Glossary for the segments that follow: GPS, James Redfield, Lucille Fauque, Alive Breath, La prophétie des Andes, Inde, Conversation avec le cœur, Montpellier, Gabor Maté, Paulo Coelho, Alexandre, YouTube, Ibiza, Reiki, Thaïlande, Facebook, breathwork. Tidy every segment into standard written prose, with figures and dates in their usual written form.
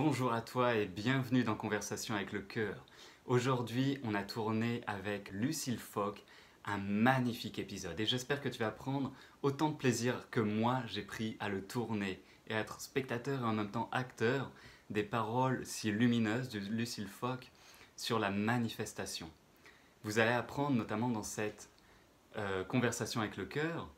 Bonjour à toi et bienvenue dans Conversation avec le cœur. Aujourd'hui, on a tourné avec Lucille Fauque un magnifique épisode et j'espère que tu vas prendre autant de plaisir que moi j'ai pris à le tourner et à être spectateur et en même temps acteur des paroles si lumineuses de Lucille Fauque sur la manifestation. Vous allez apprendre notamment dans cette conversation avec le cœur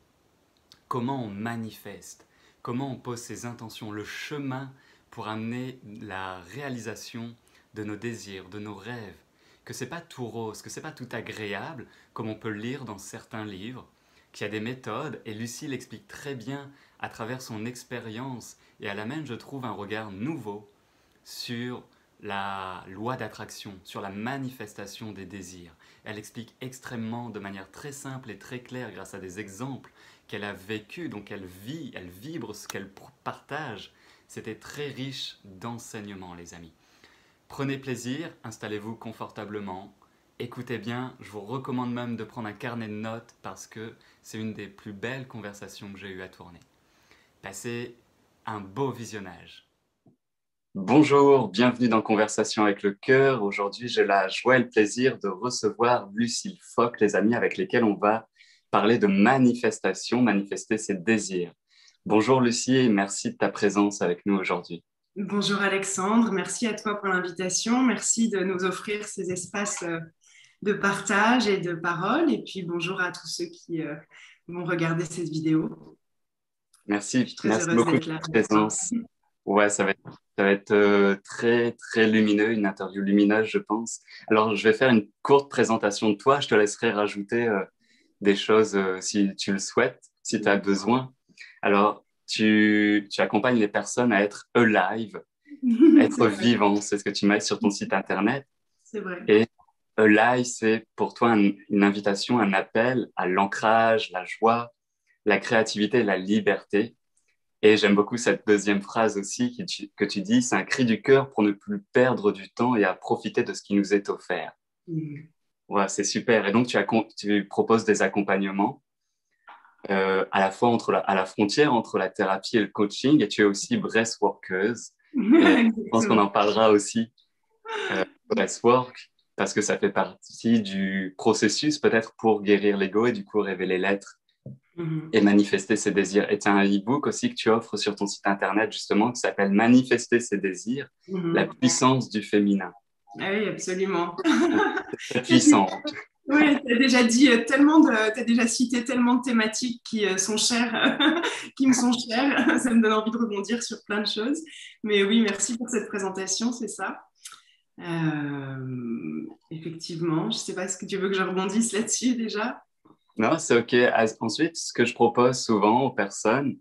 comment on manifeste, comment on pose ses intentions, le chemin pour amener la réalisation de nos désirs, de nos rêves, que c'est pas tout rose, que c'est pas tout agréable, comme on peut le lire dans certains livres, qu'il y a des méthodes, et Lucille explique très bien à travers son expérience, et elle amène, je trouve, un regard nouveau sur la loi d'attraction, sur la manifestation des désirs. Elle explique extrêmement, de manière très simple et très claire, grâce à des exemples qu'elle a vécu, donc elle vit, elle vibre ce qu'elle partage. C'était très riche d'enseignements, les amis. Prenez plaisir, installez-vous confortablement, écoutez bien, je vous recommande même de prendre un carnet de notes parce que c'est une des plus belles conversations que j'ai eues à tourner. Passez un beau visionnage. Bonjour, bienvenue dans Conversation avec le cœur. Aujourd'hui, j'ai la joie et le plaisir de recevoir Lucille Fauque, les amis, avec lesquels on va parler de manifestation, manifester ses désirs. Bonjour Lucie et merci de ta présence avec nous aujourd'hui. Bonjour Alexandre, merci à toi pour l'invitation, merci de nous offrir ces espaces de partage et de parole et puis bonjour à tous ceux qui vont regarder cette vidéo. Merci, merci beaucoup de ta présence. Ouais, ça va être très très lumineux, une interview lumineuse je pense. Alors je vais faire une courte présentation de toi, je te laisserai rajouter des choses si tu le souhaites, si tu as besoin. Alors, tu accompagnes les personnes à être alive, être vivant, c'est ce que tu mets sur ton site internet. C'est vrai. Et alive, c'est pour toi une invitation, un appel à l'ancrage, la joie, la créativité et la liberté. Et j'aime beaucoup cette deuxième phrase aussi que tu dis, c'est un cri du cœur pour ne plus perdre du temps et à profiter de ce qui nous est offert. Mmh. Ouais, c'est super. Et donc, tu proposes des accompagnements. À la fois à la frontière entre la thérapie et le coaching, et tu es aussi breathworkeuse. Je pense qu'on en parlera aussi, breathwork, parce que ça fait partie du processus peut-être pour guérir l'ego et du coup révéler l'être et manifester ses désirs. Et tu as un e-book aussi que tu offres sur ton site internet justement qui s'appelle Manifester ses désirs, la puissance du féminin. Ah oui, absolument. Puissante. Oui, tu as déjà dit cité tellement de thématiques qui sont chères, qui me sont chères. Ça me donne envie de rebondir sur plein de choses. Mais oui, merci pour cette présentation, c'est ça. Effectivement, je ne sais pas ce que tu veux que je rebondisse là-dessus déjà. Non, c'est OK. Ensuite, ce que je propose souvent aux personnes,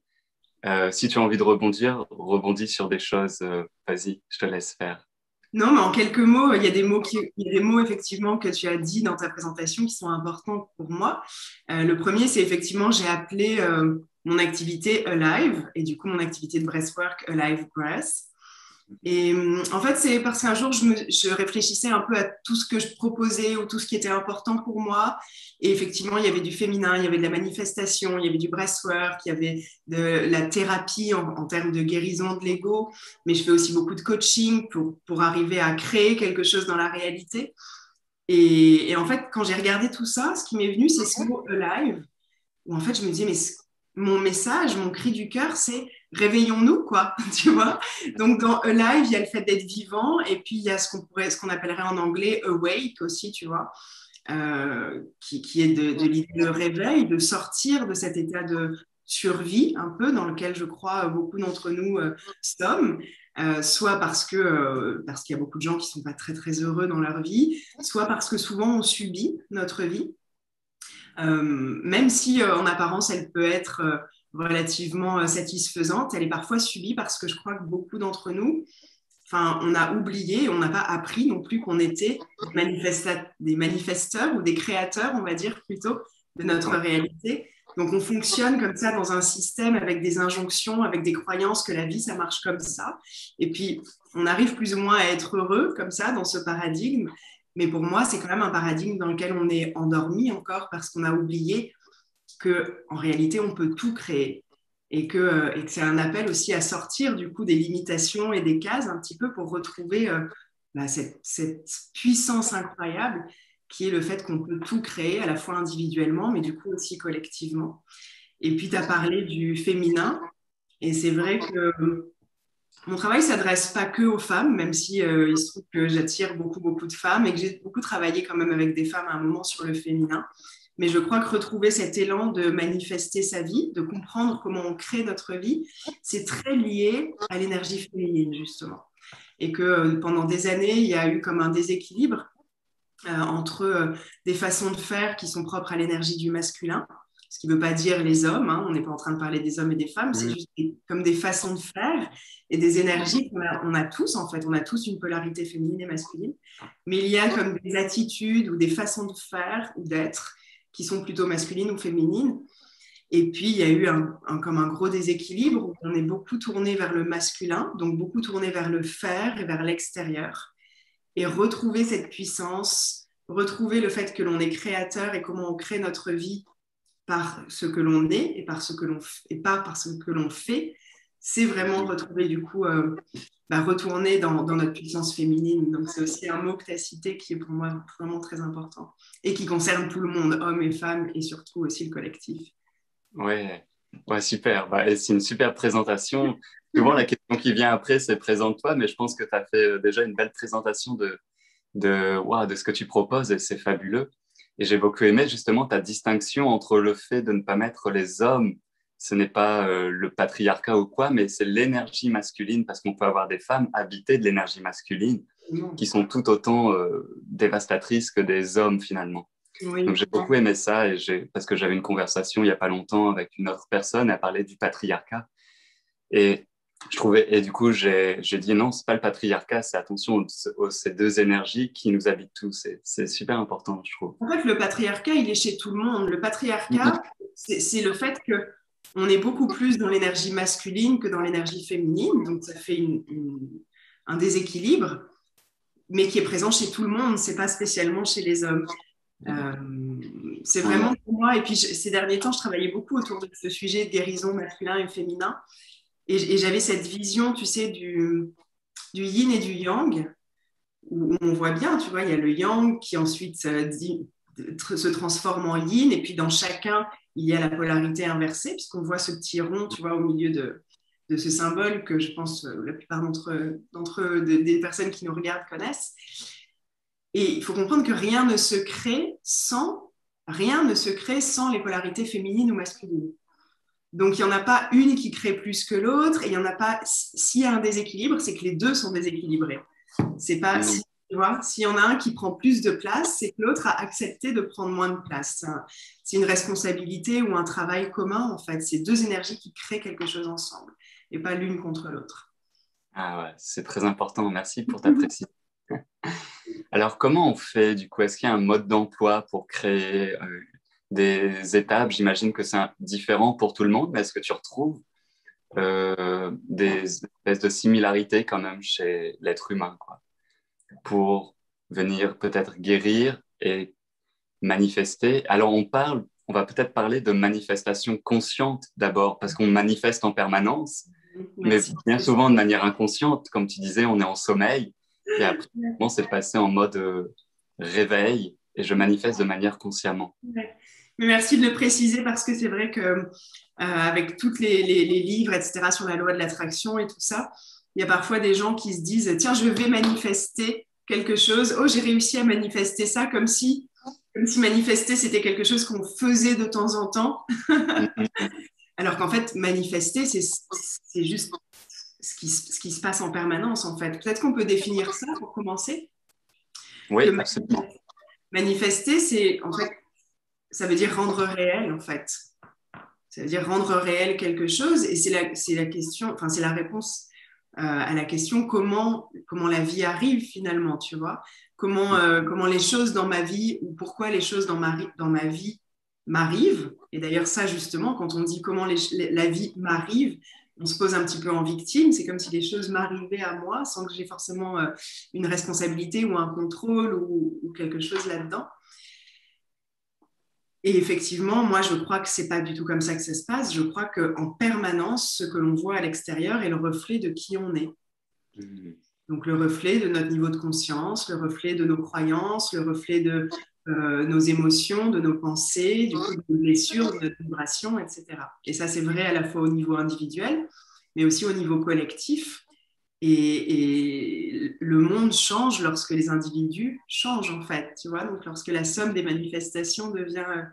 si tu as envie de rebondir, rebondis sur des choses. Vas-y, je te laisse faire. Non, mais en quelques mots, il y a des mots effectivement que tu as dit dans ta présentation qui sont importants pour moi. Le premier, c'est effectivement, j'ai appelé mon activité Alive et du coup mon activité de breathwork Alive Breath. Et en fait, c'est parce qu'un jour, je réfléchissais un peu à tout ce que je proposais ou tout ce qui était important pour moi. Et effectivement, il y avait du féminin, il y avait de la manifestation, il y avait du breathwork, il y avait de la thérapie en termes de guérison de l'ego. Mais je fais aussi beaucoup de coaching pour arriver à créer quelque chose dans la réalité. Et en fait, quand j'ai regardé tout ça, ce qui m'est venu, c'est ce mot alive, où en fait, je me disais, mais mon message, mon cri du cœur, c'est réveillons-nous, quoi, tu vois. Donc, dans Alive, il y a le fait d'être vivant et puis il y a ce qu'on appellerait en anglais awake aussi, tu vois, qui est de l'idée de réveil, de sortir de cet état de survie un peu dans lequel je crois beaucoup d'entre nous sommes, soit parce qu'il y a beaucoup de gens qui ne sont pas très, très heureux dans leur vie, soit parce que souvent on subit notre vie. Même si en apparence elle peut être relativement satisfaisante, elle est parfois subie parce que je crois que beaucoup d'entre nous, on a oublié, on n'a pas appris non plus qu'on était des manifesteurs ou des créateurs, on va dire plutôt, de notre réalité. Donc on fonctionne comme ça dans un système avec des injonctions, avec des croyances que la vie ça marche comme ça. Et puis on arrive plus ou moins à être heureux comme ça dans ce paradigme. Mais pour moi, c'est quand même un paradigme dans lequel on est endormi encore parce qu'on a oublié qu'en réalité, on peut tout créer. et que c'est un appel aussi à sortir du coup des limitations et des cases un petit peu pour retrouver cette puissance incroyable qui est le fait qu'on peut tout créer à la fois individuellement mais du coup aussi collectivement. Et puis tu as parlé du féminin et c'est vrai que mon travail ne s'adresse pas que aux femmes, même si il se trouve que j'attire beaucoup de femmes et que j'ai beaucoup travaillé quand même avec des femmes à un moment sur le féminin. Mais je crois que retrouver cet élan de manifester sa vie, de comprendre comment on crée notre vie, c'est très lié à l'énergie féminine justement. Et que pendant des années, il y a eu comme un déséquilibre entre des façons de faire qui sont propres à l'énergie du masculin, ce qui ne veut pas dire les hommes, hein, on n'est pas en train de parler des hommes et des femmes, c'est juste comme des façons de faire et des énergies qu'on a tous en fait, on a tous une polarité féminine et masculine, mais il y a comme des attitudes ou des façons de faire ou d'être qui sont plutôt masculines ou féminines, et puis il y a eu comme un gros déséquilibre où on est beaucoup tourné vers le masculin, donc beaucoup tourné vers le faire et vers l'extérieur, et retrouver cette puissance, retrouver le fait que l'on est créateur et comment on crée notre vie par ce que l'on est et par ce que l'on et pas par ce que l'on fait, c'est vraiment retrouver du coup, retourner dans notre puissance féminine. Donc c'est aussi un mot que tu as cité qui est pour moi vraiment très important et qui concerne tout le monde, hommes et femmes et surtout aussi le collectif. Ouais, super. C'est une super présentation. Souvent la question qui vient après c'est présente-toi, mais je pense que tu as fait déjà une belle présentation de ce que tu proposes et c'est fabuleux. Et j'ai beaucoup aimé justement ta distinction entre le fait de ne pas mettre les hommes, ce n'est pas le patriarcat ou quoi, mais c'est l'énergie masculine, parce qu'on peut avoir des femmes habitées de l'énergie masculine qui sont tout autant dévastatrices que des hommes finalement. Oui. Donc j'ai beaucoup aimé ça, et parce que j'avais une conversation il n'y a pas longtemps avec une autre personne, à parler du patriarcat. Et du coup, j'ai dit non, ce n'est pas le patriarcat, c'est attention aux ces deux énergies qui nous habitent tous. C'est super important, je trouve. En fait, le patriarcat, il est chez tout le monde. Le patriarcat, c'est le fait qu'on est beaucoup plus dans l'énergie masculine que dans l'énergie féminine. Donc, ça fait un déséquilibre, mais qui est présent chez tout le monde. Ce n'est pas spécialement chez les hommes. C'est vraiment pour moi. Et puis, ces derniers temps, je travaillais beaucoup autour de ce sujet de guérison masculin et féminin. Et j'avais cette vision, tu sais, du yin et du yang, où on voit bien, tu vois, il y a le yang qui ensuite se transforme en yin, et puis dans chacun, il y a la polarité inversée, puisqu'on voit ce petit rond, tu vois, au milieu de ce symbole que je pense la plupart des personnes qui nous regardent connaissent. Et il faut comprendre que rien ne se crée sans les polarités féminines ou masculines. Donc, il n'y en a pas une qui crée plus que l'autre, et il n'y en a pas... S'il y a un déséquilibre, c'est que les deux sont déséquilibrés. C'est pas... Tu vois, s'il y en a un qui prend plus de place, c'est que l'autre a accepté de prendre moins de place. C'est une responsabilité ou un travail commun, en fait. C'est deux énergies qui créent quelque chose ensemble, et pas l'une contre l'autre. Ah ouais, c'est très important. Merci pour ta précision. Alors, comment on fait, du coup? Est-ce qu'il y a un mode d'emploi pour créer... des étapes, j'imagine que c'est différent pour tout le monde, mais est-ce que tu retrouves des espèces de similarités quand même chez l'être humain, quoi, pour venir peut-être guérir et manifester? Alors on va peut-être parler de manifestation consciente d'abord, parce qu'on manifeste en permanence, mais bien souvent de manière inconsciente, comme tu disais, on est en sommeil, et après on s'est passé en mode réveil, et je manifeste de manière consciemment. Ouais. Mais merci de le préciser, parce que c'est vrai qu'avec tous les livres, etc., sur la loi de l'attraction et tout ça, il y a parfois des gens qui se disent « Tiens, je vais manifester quelque chose. Oh, j'ai réussi à manifester ça », comme si manifester, c'était quelque chose qu'on faisait de temps en temps. Alors qu'en fait, manifester, c'est juste ce qui se passe en permanence, en fait. Peut-être qu'on peut définir ça pour commencer. Oui, absolument. Manifester, c'est en fait, ça veut dire rendre réel, en fait. Ça veut dire rendre réel quelque chose, et c'est la question, enfin c'est la réponse à la question comment la vie arrive finalement, tu vois, comment les choses dans ma vie, ou pourquoi les choses dans ma vie m'arrivent. Et d'ailleurs ça justement, quand on dit comment la vie m'arrive, on se pose un petit peu en victime, c'est comme si les choses m'arrivaient à moi sans que j'ai forcément une responsabilité ou un contrôle ou quelque chose là-dedans. Et effectivement, moi, je crois que ce n'est pas du tout comme ça que ça se passe. Je crois qu'en permanence, ce que l'on voit à l'extérieur est le reflet de qui on est. Donc, le reflet de notre niveau de conscience, le reflet de nos croyances, le reflet de nos émotions, de nos pensées, du coup, de nos blessures, de notre vibration, etc. Et ça, c'est vrai à la fois au niveau individuel, mais aussi au niveau collectif. Et le monde change lorsque les individus changent, en fait, tu vois, donc lorsque la somme des manifestations devient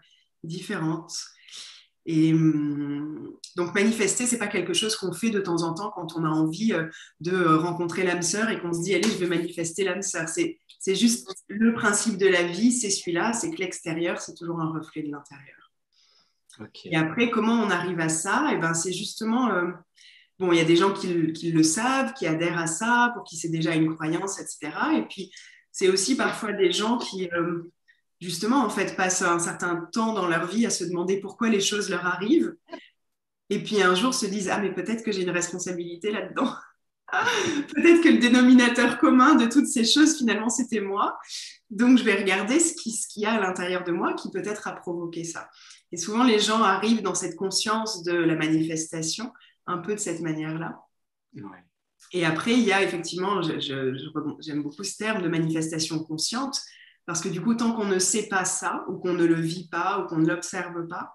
différente. Et donc manifester, c'est pas quelque chose qu'on fait de temps en temps quand on a envie de rencontrer l'âme sœur et qu'on se dit allez, je vais manifester l'âme sœur. C'est juste le principe de la vie, c'est celui-là, c'est que l'extérieur, c'est toujours un reflet de l'intérieur. Okay. Et après, comment on arrive à ça? Et ben, c'est justement bon, il y a des gens qui le savent, qui adhèrent à ça, pour qui c'est déjà une croyance, etc. Et puis, c'est aussi parfois des gens qui, justement, en fait, passent un certain temps dans leur vie à se demander pourquoi les choses leur arrivent. Et puis, un jour, se disent « Ah, mais peut-être que j'ai une responsabilité là-dedans. Peut-être que le dénominateur commun de toutes ces choses, finalement, c'était moi. Donc, je vais regarder ce qu'il y a à l'intérieur de moi qui peut-être a provoqué ça. » Et souvent, les gens arrivent dans cette conscience de la manifestation, un peu de cette manière-là. Ouais. Et après, il y a effectivement, j'aime beaucoup ce terme de manifestation consciente, parce que du coup, tant qu'on ne sait pas ça, ou qu'on ne le vit pas, ou qu'on ne l'observe pas,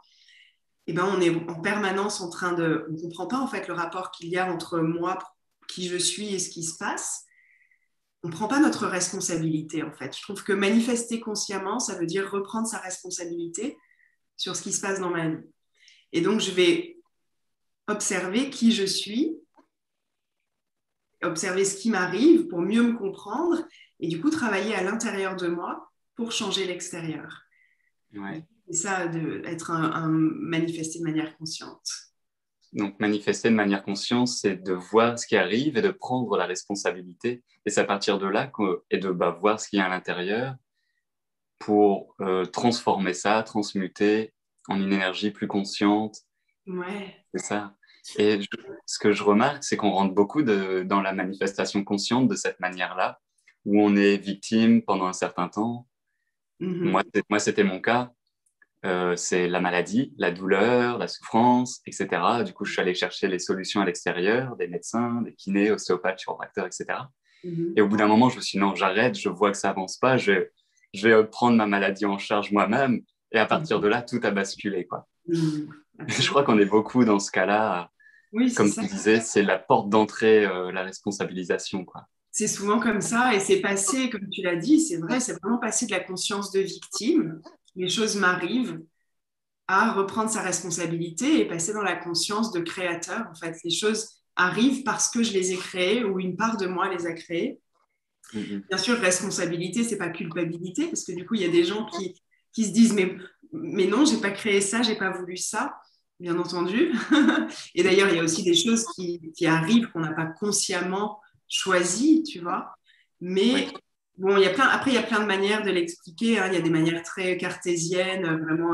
eh ben, on est en permanence en train de... On ne comprend pas en fait le rapport qu'il y a entre moi, qui je suis et ce qui se passe. On ne prend pas notre responsabilité en fait. Je trouve que manifester consciemment, ça veut dire reprendre sa responsabilité sur ce qui se passe dans ma vie. Et donc, je vais observer qui je suis, observer ce qui m'arrive pour mieux me comprendre et du coup travailler à l'intérieur de moi pour changer l'extérieur. Ouais. Et ça, être manifester de manière consciente. Donc manifester de manière consciente, c'est de voir ce qui arrive et de prendre la responsabilité. Et c'est à partir de là et de voir ce qu'il y a à l'intérieur pour transformer ça, transmuter en une énergie plus consciente. Ouais. C'est ça. Et ce que je remarque, c'est qu'on rentre beaucoup dans la manifestation consciente de cette manière-là, où on est victime pendant un certain temps. Mm-hmm. Moi, c'était mon cas. C'est la maladie, la douleur, la souffrance, etc. Du coup, je suis allé chercher les solutions à l'extérieur, des médecins, des kinés, ostéopathes, chiropracteurs, etc. Mm-hmm. Et au bout d'un moment, je me suis dit non, j'arrête, je vois que ça avance pas, je vais prendre ma maladie en charge moi-même. Et à partir de là, tout a basculé, quoi. Mm-hmm. Je crois qu'on est beaucoup dans ce cas-là. Oui, comme tu disais, c'est la porte d'entrée, la responsabilisation, quoi. C'est souvent comme ça, et c'est passé, comme tu l'as dit, c'est vrai, c'est vraiment passé de la conscience de victime, les choses m'arrivent, à reprendre sa responsabilité et passer dans la conscience de créateur. En fait, les choses arrivent parce que je les ai créées ou une part de moi les a créées. Mm-hmm. Bien sûr, responsabilité, c'est pas culpabilité, parce que du coup, il y a des gens qui se disent mais non, j'ai pas créé ça, j'ai pas voulu ça, bien entendu. Et d'ailleurs, il y a aussi des choses qui arrivent qu'on n'a pas consciemment choisies, tu vois. Mais ouais. Bon, il y a plein de manières de l'expliquer, hein. Il y a des manières très cartésiennes, vraiment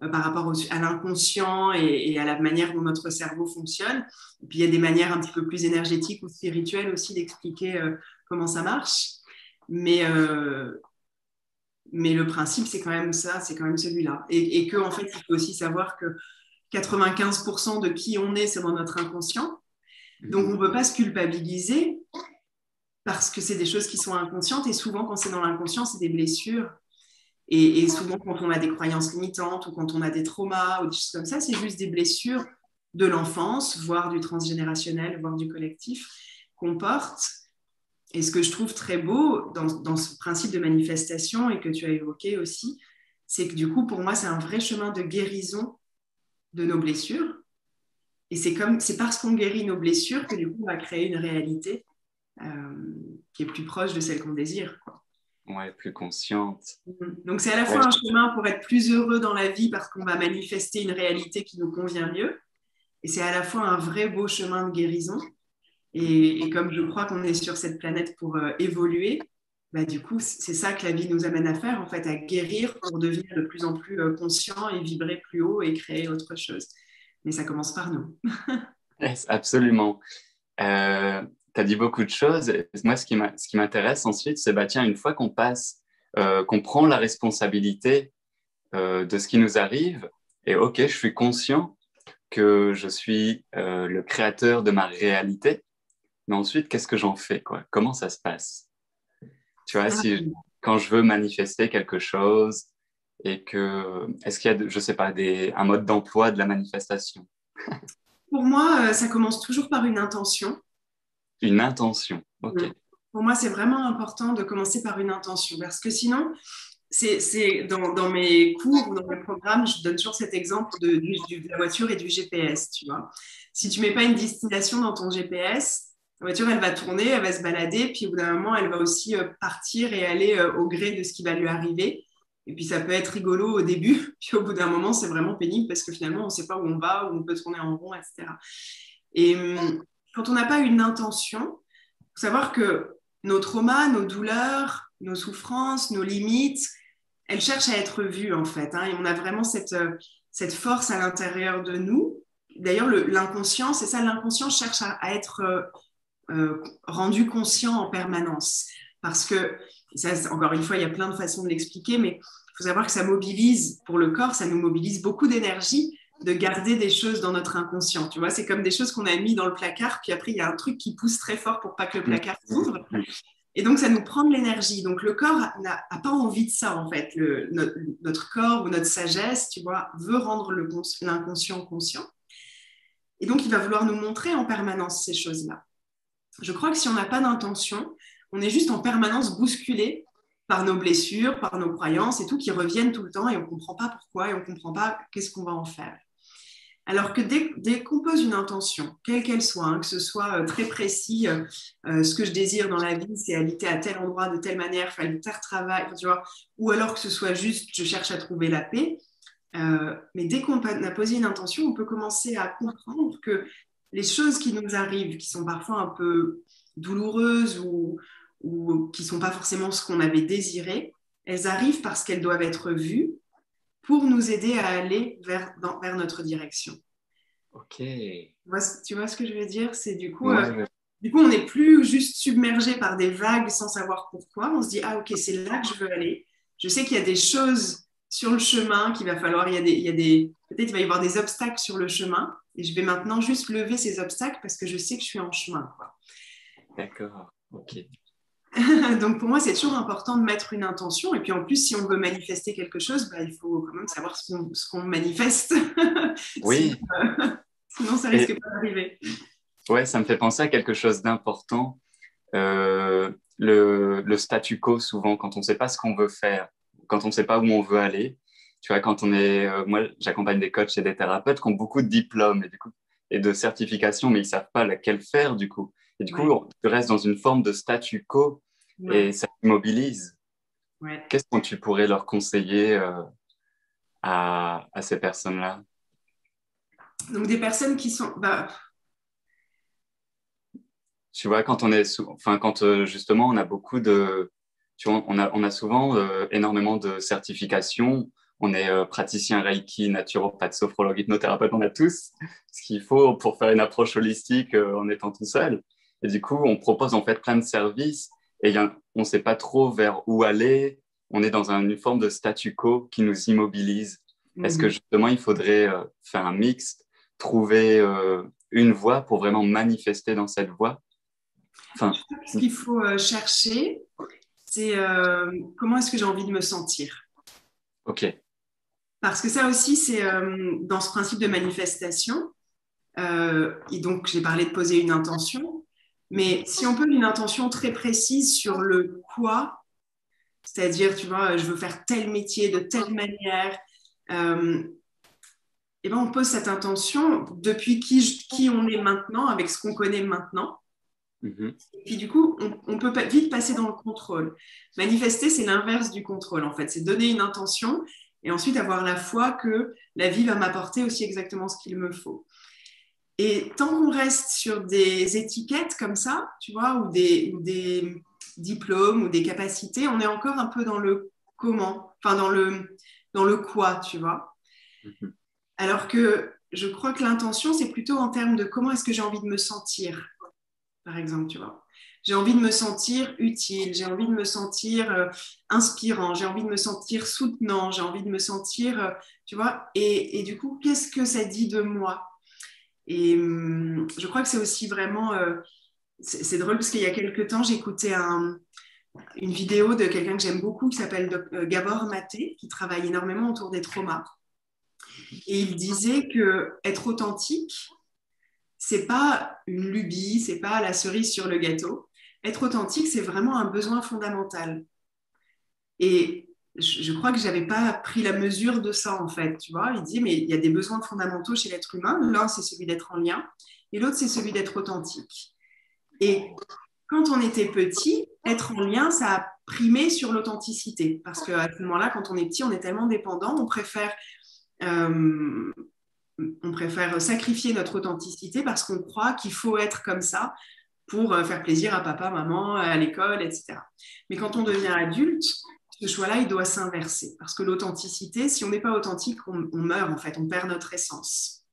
par rapport à l'inconscient et à la manière dont notre cerveau fonctionne. Et puis, il y a des manières un petit peu plus énergétiques ou spirituelles aussi d'expliquer comment ça marche. Mais le principe, c'est quand même ça, c'est quand même celui-là. Et qu'en fait, il faut aussi savoir que 95% de qui on est, c'est dans notre inconscient. Donc, on ne peut pas se culpabiliser parce que c'est des choses qui sont inconscientes. Et souvent, quand c'est dans l'inconscient, c'est des blessures. Et souvent, quand on a des croyances limitantes ou quand on a des traumas ou des choses comme ça, c'est juste des blessures de l'enfance, voire du transgénérationnel, voire du collectif qu'on porte. Et ce que je trouve très beau dans ce principe de manifestation et que tu as évoqué aussi, c'est que du coup, pour moi, c'est un vrai chemin de guérison de nos blessures. Et c'est parce qu'on guérit nos blessures que du coup, on va créer une réalité qui est plus proche de celle qu'on désire, quoi. Ouais, plus consciente. Donc, c'est à la fois un chemin pour être plus heureux dans la vie parce qu'on va manifester une réalité qui nous convient mieux. Et c'est à la fois un vrai beau chemin de guérison. Et comme je crois qu'on est sur cette planète pour évoluer, bah, du coup, c'est ça que la vie nous amène à faire, en fait, à guérir pour devenir de plus en plus conscient et vibrer plus haut et créer autre chose. Mais ça commence par nous. Yes, absolument. Tu as dit beaucoup de choses. Moi, ce qui m'intéresse ensuite, c'est, bah, tiens, une fois qu'on prend la responsabilité de ce qui nous arrive. Et ok, je suis conscient que je suis le créateur de ma réalité, mais ensuite, qu'est-ce que j'en fais, quoi? Comment ça se passe? Tu vois, quand je veux manifester quelque chose, et que, est-ce qu'il y a, je ne sais pas, un mode d'emploi de la manifestation? Pour moi, ça commence toujours par une intention. Une intention, ok. Pour moi, c'est vraiment important de commencer par une intention, parce que sinon... C'est dans mes cours ou dans mes programmes, je donne toujours cet exemple de la voiture et du GPS, tu vois. Si tu ne mets pas une destination dans ton GPS, la voiture, elle va tourner, elle va se balader, puis au bout d'un moment, elle va aussi partir et aller au gré de ce qui va lui arriver. Et puis, ça peut être rigolo au début, puis au bout d'un moment, c'est vraiment pénible parce que finalement, on ne sait pas où on va, où on peut tourner en rond, etc. Et quand on n'a pas une intention, il faut savoir que nos traumas, nos douleurs, nos souffrances, nos limites, elle cherche à être vue, en fait, hein, et on a vraiment cette force à l'intérieur de nous. D'ailleurs, l'inconscient, c'est ça, l'inconscient cherche à être rendu conscient en permanence. Parce que, ça, encore une fois, il y a plein de façons de l'expliquer, mais il faut savoir que ça mobilise, pour le corps, ça nous mobilise beaucoup d'énergie de garder des choses dans notre inconscient. Tu vois, c'est comme des choses qu'on a mis dans le placard, puis après, il y a un truc qui pousse très fort pour pas que le placard s'ouvre. Et donc, ça nous prend de l'énergie. Donc, le corps n'a pas envie de ça, en fait. Notre corps ou notre sagesse, tu vois, veut rendre l'inconscient conscient. Et donc, il va vouloir nous montrer en permanence ces choses-là. Je crois que si on n'a pas d'intention, on est juste en permanence bousculé par nos blessures, par nos croyances et tout, qui reviennent tout le temps et on ne comprend pas pourquoi et on ne comprend pas qu'est-ce qu'on va en faire. Alors que dès qu'on pose une intention, quelle qu'elle soit, hein, que ce soit très précis, ce que je désire dans la vie, c'est habiter à tel endroit, de telle manière, faire tel travail, tu vois, ou alors que ce soit juste, je cherche à trouver la paix. Mais dès qu'on a posé une intention, on peut commencer à comprendre que les choses qui nous arrivent, qui sont parfois un peu douloureuses ou qui ne sont pas forcément ce qu'on avait désiré, elles arrivent parce qu'elles doivent être vues, pour nous aider à aller vers notre direction. Ok. Tu vois ce que je veux dire? C'est du coup, on n'est plus juste submergé par des vagues sans savoir pourquoi. On se dit, ah ok, c'est là que je veux aller. Je sais qu'il y a des choses sur le chemin qu'il va falloir, peut-être il va y avoir des obstacles sur le chemin, et je vais maintenant juste lever ces obstacles parce que je sais que je suis en chemin, quoi. D'accord, ok. Donc, pour moi, c'est toujours important de mettre une intention. Et puis, en plus, si on veut manifester quelque chose, il faut quand même savoir ce qu'on manifeste. Oui. Sinon, ça risque pas d'arriver. Ouais, ça me fait penser à quelque chose d'important. Le statu quo, souvent, quand on ne sait pas ce qu'on veut faire, quand on ne sait pas où on veut aller. Tu vois, quand on est... moi, j'accompagne des coachs et des thérapeutes qui ont beaucoup de diplômes et de certifications, mais ils ne savent pas laquelle faire, du coup. Et du coup, tu restes dans une forme de statu quo et ça t'immobilise. Ouais. Qu'est-ce que tu pourrais leur conseiller à ces personnes-là? Donc, des personnes qui sont... Tu vois, quand on est... justement, on a beaucoup de... Tu vois, on a souvent énormément de certifications. On est praticien Reiki, naturopathe, sophrologue, hypnothérapeute, on a tous ce qu'il faut pour faire une approche holistique en étant tout seul. Et du coup, on propose en fait plein de services et on ne sait pas trop vers où aller. On est dans une forme de statu quo qui nous immobilise. Mm-hmm. Est-ce que justement, il faudrait faire un mix, trouver une voie pour vraiment manifester dans cette voie? Je crois que ce qu'il faut chercher, c'est comment est-ce que j'ai envie de me sentir. Ok. Parce que ça aussi, c'est dans ce principe de manifestation. Et donc, j'ai parlé de poser une intention. Mais si on peut une intention très précise sur le quoi, c'est-à-dire, tu vois, je veux faire tel métier de telle manière, et ben on pose cette intention depuis qui on est maintenant, avec ce qu'on connaît maintenant. Mm-hmm. Et puis du coup, on peut vite passer dans le contrôle. Manifester, c'est l'inverse du contrôle, en fait. C'est donner une intention et ensuite avoir la foi que la vie va m'apporter aussi exactement ce qu'il me faut. Et tant qu'on reste sur des étiquettes comme ça, tu vois, ou des diplômes ou des capacités, on est encore un peu dans le comment, enfin dans le quoi, tu vois. Alors que je crois que l'intention, c'est plutôt en termes de comment est-ce que j'ai envie de me sentir, par exemple, tu vois. J'ai envie de me sentir utile, j'ai envie de me sentir inspirant, j'ai envie de me sentir soutenant, j'ai envie de me sentir, tu vois, et du coup, qu'est-ce que ça dit de moi? Et je crois que c'est aussi vraiment, c'est drôle parce qu'il y a quelques temps, j'écoutais une vidéo de quelqu'un que j'aime beaucoup qui s'appelle Gabor Maté, qui travaille énormément autour des traumas. Et il disait qu'être authentique, c'est pas une lubie, c'est pas la cerise sur le gâteau. Être authentique, c'est vraiment un besoin fondamental. Et je crois que j'avais pas pris la mesure de ça en fait, tu vois. Il dit mais il y a des besoins fondamentaux chez l'être humain. L'un c'est celui d'être en lien et l'autre c'est celui d'être authentique. Et quand on était petit, être en lien, ça a primé sur l'authenticité parce qu'à ce moment-là, quand on est petit, on est tellement dépendant, on préfère sacrifier notre authenticité parce qu'on croit qu'il faut être comme ça pour faire plaisir à papa, maman, à l'école, etc. Mais quand on devient adulte, ce choix-là, il doit s'inverser parce que l'authenticité, si on n'est pas authentique, on meurt en fait, on perd notre essence.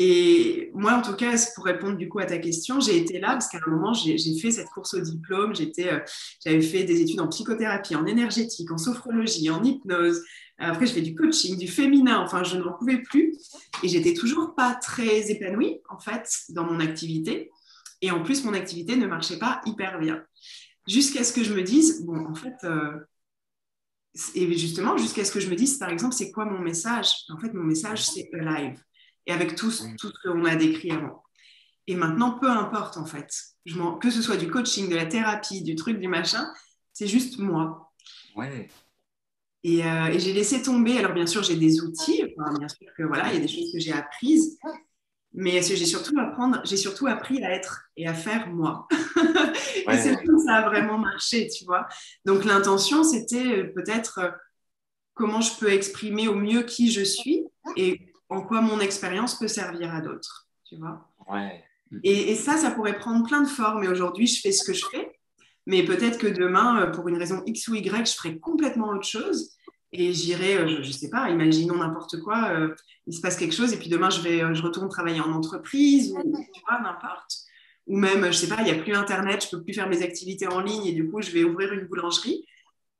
Et moi, en tout cas, pour répondre du coup à ta question, j'ai été là parce qu'à un moment, j'ai fait cette course au diplôme, j'avais fait des études en psychothérapie, en énergétique, en sophrologie, en hypnose. Après, je fais du coaching, du féminin, enfin, je n'en pouvais plus. Et j'étais toujours pas très épanouie, en fait, dans mon activité. Et en plus, mon activité ne marchait pas hyper bien. Jusqu'à ce que je me dise, bon, en fait, et justement, jusqu'à ce que je me dise, par exemple, c'est quoi mon message? En fait, mon message, c'est Alive. Et avec tout ce qu'on a décrit avant. Et maintenant, peu importe, en fait. Que ce soit du coaching, de la thérapie, du truc, du machin, c'est juste moi. Ouais. Et j'ai laissé tomber. Alors bien sûr, j'ai des outils. Enfin, bien sûr que voilà, il y a des choses que j'ai apprises, mais j'ai surtout appris à être et à faire moi. Ouais. Et c'est là que ça a vraiment marché, tu vois. Donc l'intention, c'était peut-être comment je peux exprimer au mieux qui je suis et en quoi mon expérience peut servir à d'autres, tu vois. Ouais. Et ça pourrait prendre plein de formes. Et aujourd'hui, je fais ce que je fais. Mais peut-être que demain, pour une raison X ou Y, je ferai complètement autre chose et j'irai, je ne sais pas, imaginons n'importe quoi, il se passe quelque chose et puis demain, je retourne travailler en entreprise ou tu vois, n'importe. Ou même, je ne sais pas, il n'y a plus Internet, je ne peux plus faire mes activités en ligne et du coup, je vais ouvrir une boulangerie.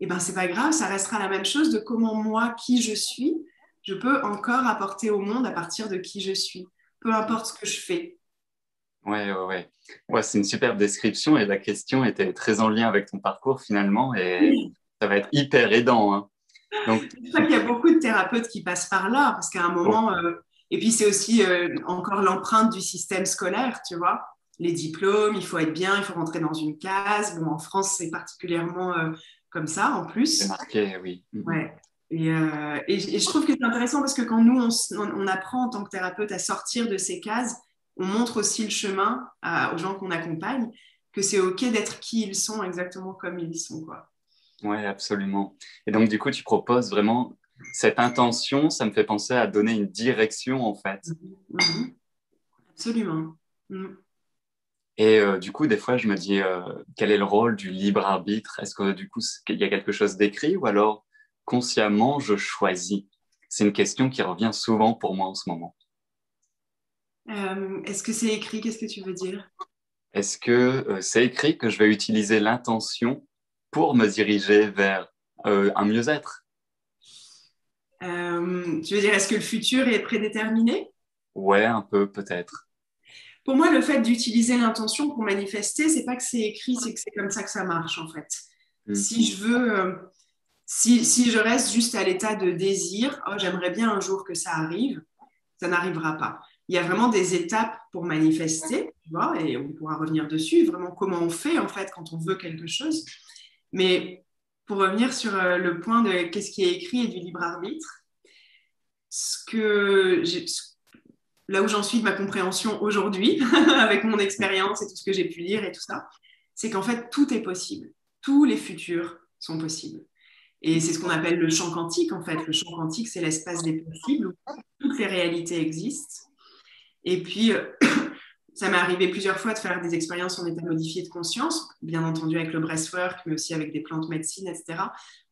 Eh bien, ce n'est pas grave, ça restera la même chose de comment moi, qui je suis, je peux encore apporter au monde à partir de qui je suis, peu importe ce que je fais. Ouais, c'est une superbe description et la question était très en lien avec ton parcours finalement et ça va être hyper aidant. Hein. Donc... Je crois qu'il y a beaucoup de thérapeutes qui passent par là parce qu'à un moment, et puis c'est aussi encore l'empreinte du système scolaire, tu vois, les diplômes, il faut être bien, il faut rentrer dans une case. Bon, en France, c'est particulièrement comme ça en plus. C'est marqué, oui. Ouais. Et je trouve que c'est intéressant parce que quand nous, on apprend en tant que thérapeute à sortir de ces cases, on montre aussi le chemin aux gens qu'on accompagne, que c'est OK d'être qui ils sont, exactement comme ils sont. Oui, absolument. Et donc, du coup, tu proposes vraiment cette intention, ça me fait penser à donner une direction, en fait. Mm-hmm. Absolument. Mm. Et du coup, des fois, je me dis, quel est le rôle du libre arbitre? Est-ce que, du coup, il y a quelque chose d'écrit ou alors, consciemment, je choisis? C'est une question qui revient souvent pour moi en ce moment. Est-ce que c'est écrit? Qu'est-ce que tu veux dire? Est-ce que c'est écrit que je vais utiliser l'intention pour me diriger vers un mieux-être? Tu veux dire, est-ce que le futur est prédéterminé? Ouais, un peu, peut-être. Pour moi, le fait d'utiliser l'intention pour manifester, c'est pas que c'est écrit, c'est que c'est comme ça que ça marche, en fait. Mmh. Si je reste juste à l'état de désir, oh, j'aimerais bien un jour que ça arrive, ça n'arrivera pas. Il y a vraiment des étapes pour manifester, tu vois, et on pourra revenir dessus, vraiment comment on fait, en fait, quand on veut quelque chose. Mais pour revenir sur le point de qu'est-ce qui est écrit et du libre arbitre, là où j'en suis de ma compréhension aujourd'hui, avec mon expérience et tout ce que j'ai pu lire et tout ça, c'est qu'en fait, tout est possible. Tous les futurs sont possibles. Et c'est ce qu'on appelle le champ quantique, en fait. Le champ quantique, c'est l'espace des possibles où toutes les réalités existent. Et puis, ça m'est arrivé plusieurs fois de faire des expériences en état modifié de conscience, bien entendu avec le breathwork, mais aussi avec des plantes médecine, etc.,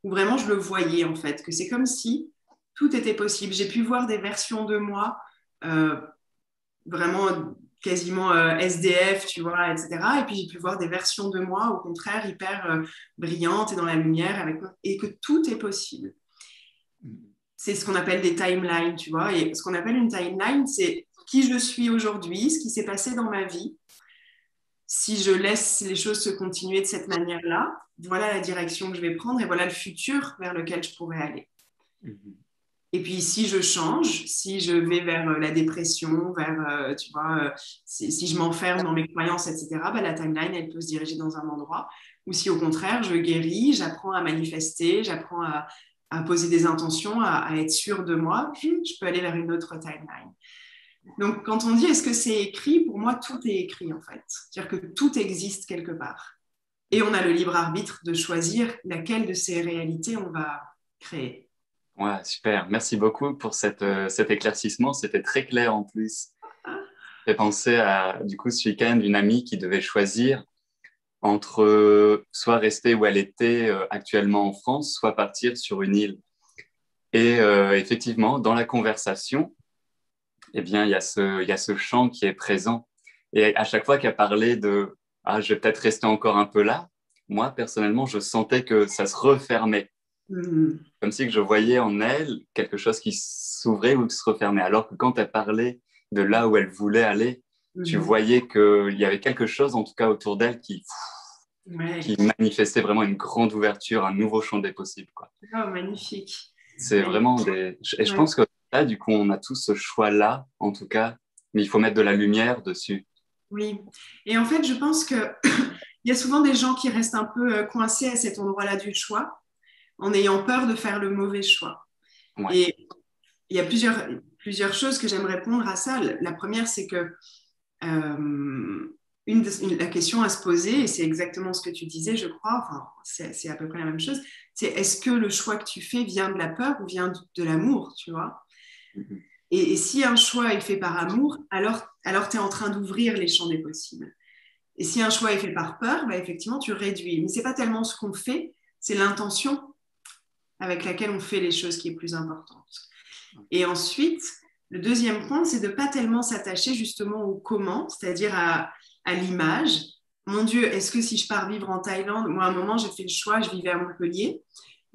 où vraiment je le voyais en fait, que c'est comme si tout était possible. J'ai pu voir des versions de moi vraiment quasiment SDF, tu vois, etc. Et puis, j'ai pu voir des versions de moi, au contraire, hyper brillantes et dans la lumière, avec... et que tout est possible. C'est ce qu'on appelle des timelines, tu vois. Et ce qu'on appelle une timeline, c'est qui je suis aujourd'hui, ce qui s'est passé dans ma vie. Si je laisse les choses se continuer de cette manière-là, voilà la direction que je vais prendre et voilà le futur vers lequel je pourrais aller. Mmh. Et puis, si je change, si je vais vers la dépression, vers, tu vois, si je m'enferme dans mes croyances, etc., bah, la timeline, elle peut se diriger dans un endroit. Ou si, au contraire, je guéris, j'apprends à manifester, j'apprends à poser des intentions, à être sûre de moi, je peux aller vers une autre timeline. Donc, quand on dit est-ce que c'est écrit, pour moi, tout est écrit, en fait. C'est-à-dire que tout existe quelque part. Et on a le libre arbitre de choisir laquelle de ces réalités on va créer. Ouais, super. Merci beaucoup pour cet éclaircissement. C'était très clair en plus. J'ai pensé à, du coup, ce week-end, une amie qui devait choisir entre soit rester où elle était actuellement en France, soit partir sur une île. Et effectivement, dans la conversation, eh bien, il y a ce chant qui est présent. Et à chaque fois qu'elle parlait de « Ah, je vais peut-être rester encore un peu là », moi, personnellement, je sentais que ça se refermait. Comme si je voyais en elle quelque chose qui s'ouvrait ou qui se refermait, alors que quand elle parlait de là où elle voulait aller, tu voyais qu'il y avait quelque chose en tout cas autour d'elle qui manifestait vraiment une grande ouverture, un nouveau champ des possibles, quoi. Oh, magnifique. C'est vraiment des... Et je pense que là, du coup, on a tous ce choix-là, en tout cas, mais il faut mettre de la lumière dessus. Oui, et en fait, je pense qu'il y a souvent des gens qui restent un peu coincés à cet endroit-là du choix, en ayant peur de faire le mauvais choix. Ouais. Et il y a plusieurs choses que j'aime répondre à ça. La première, c'est que la question à se poser, et c'est exactement ce que tu disais, je crois, enfin, c'est à peu près la même chose, c'est est-ce que le choix que tu fais vient de la peur ou vient de l'amour, tu vois ? Mm-hmm. Et si un choix est fait par amour, alors tu es en train d'ouvrir les champs des possibles. Et si un choix est fait par peur, bah, effectivement, tu réduis. Mais ce n'est pas tellement ce qu'on fait, c'est l'intention avec laquelle on fait les choses qui est plus importante. Et ensuite, le deuxième point, c'est de ne pas tellement s'attacher justement au comment, c'est-à-dire à l'image. Mon Dieu, est-ce que si je pars vivre en Thaïlande, moi à un moment j'ai fait le choix, je vivais à Montpellier,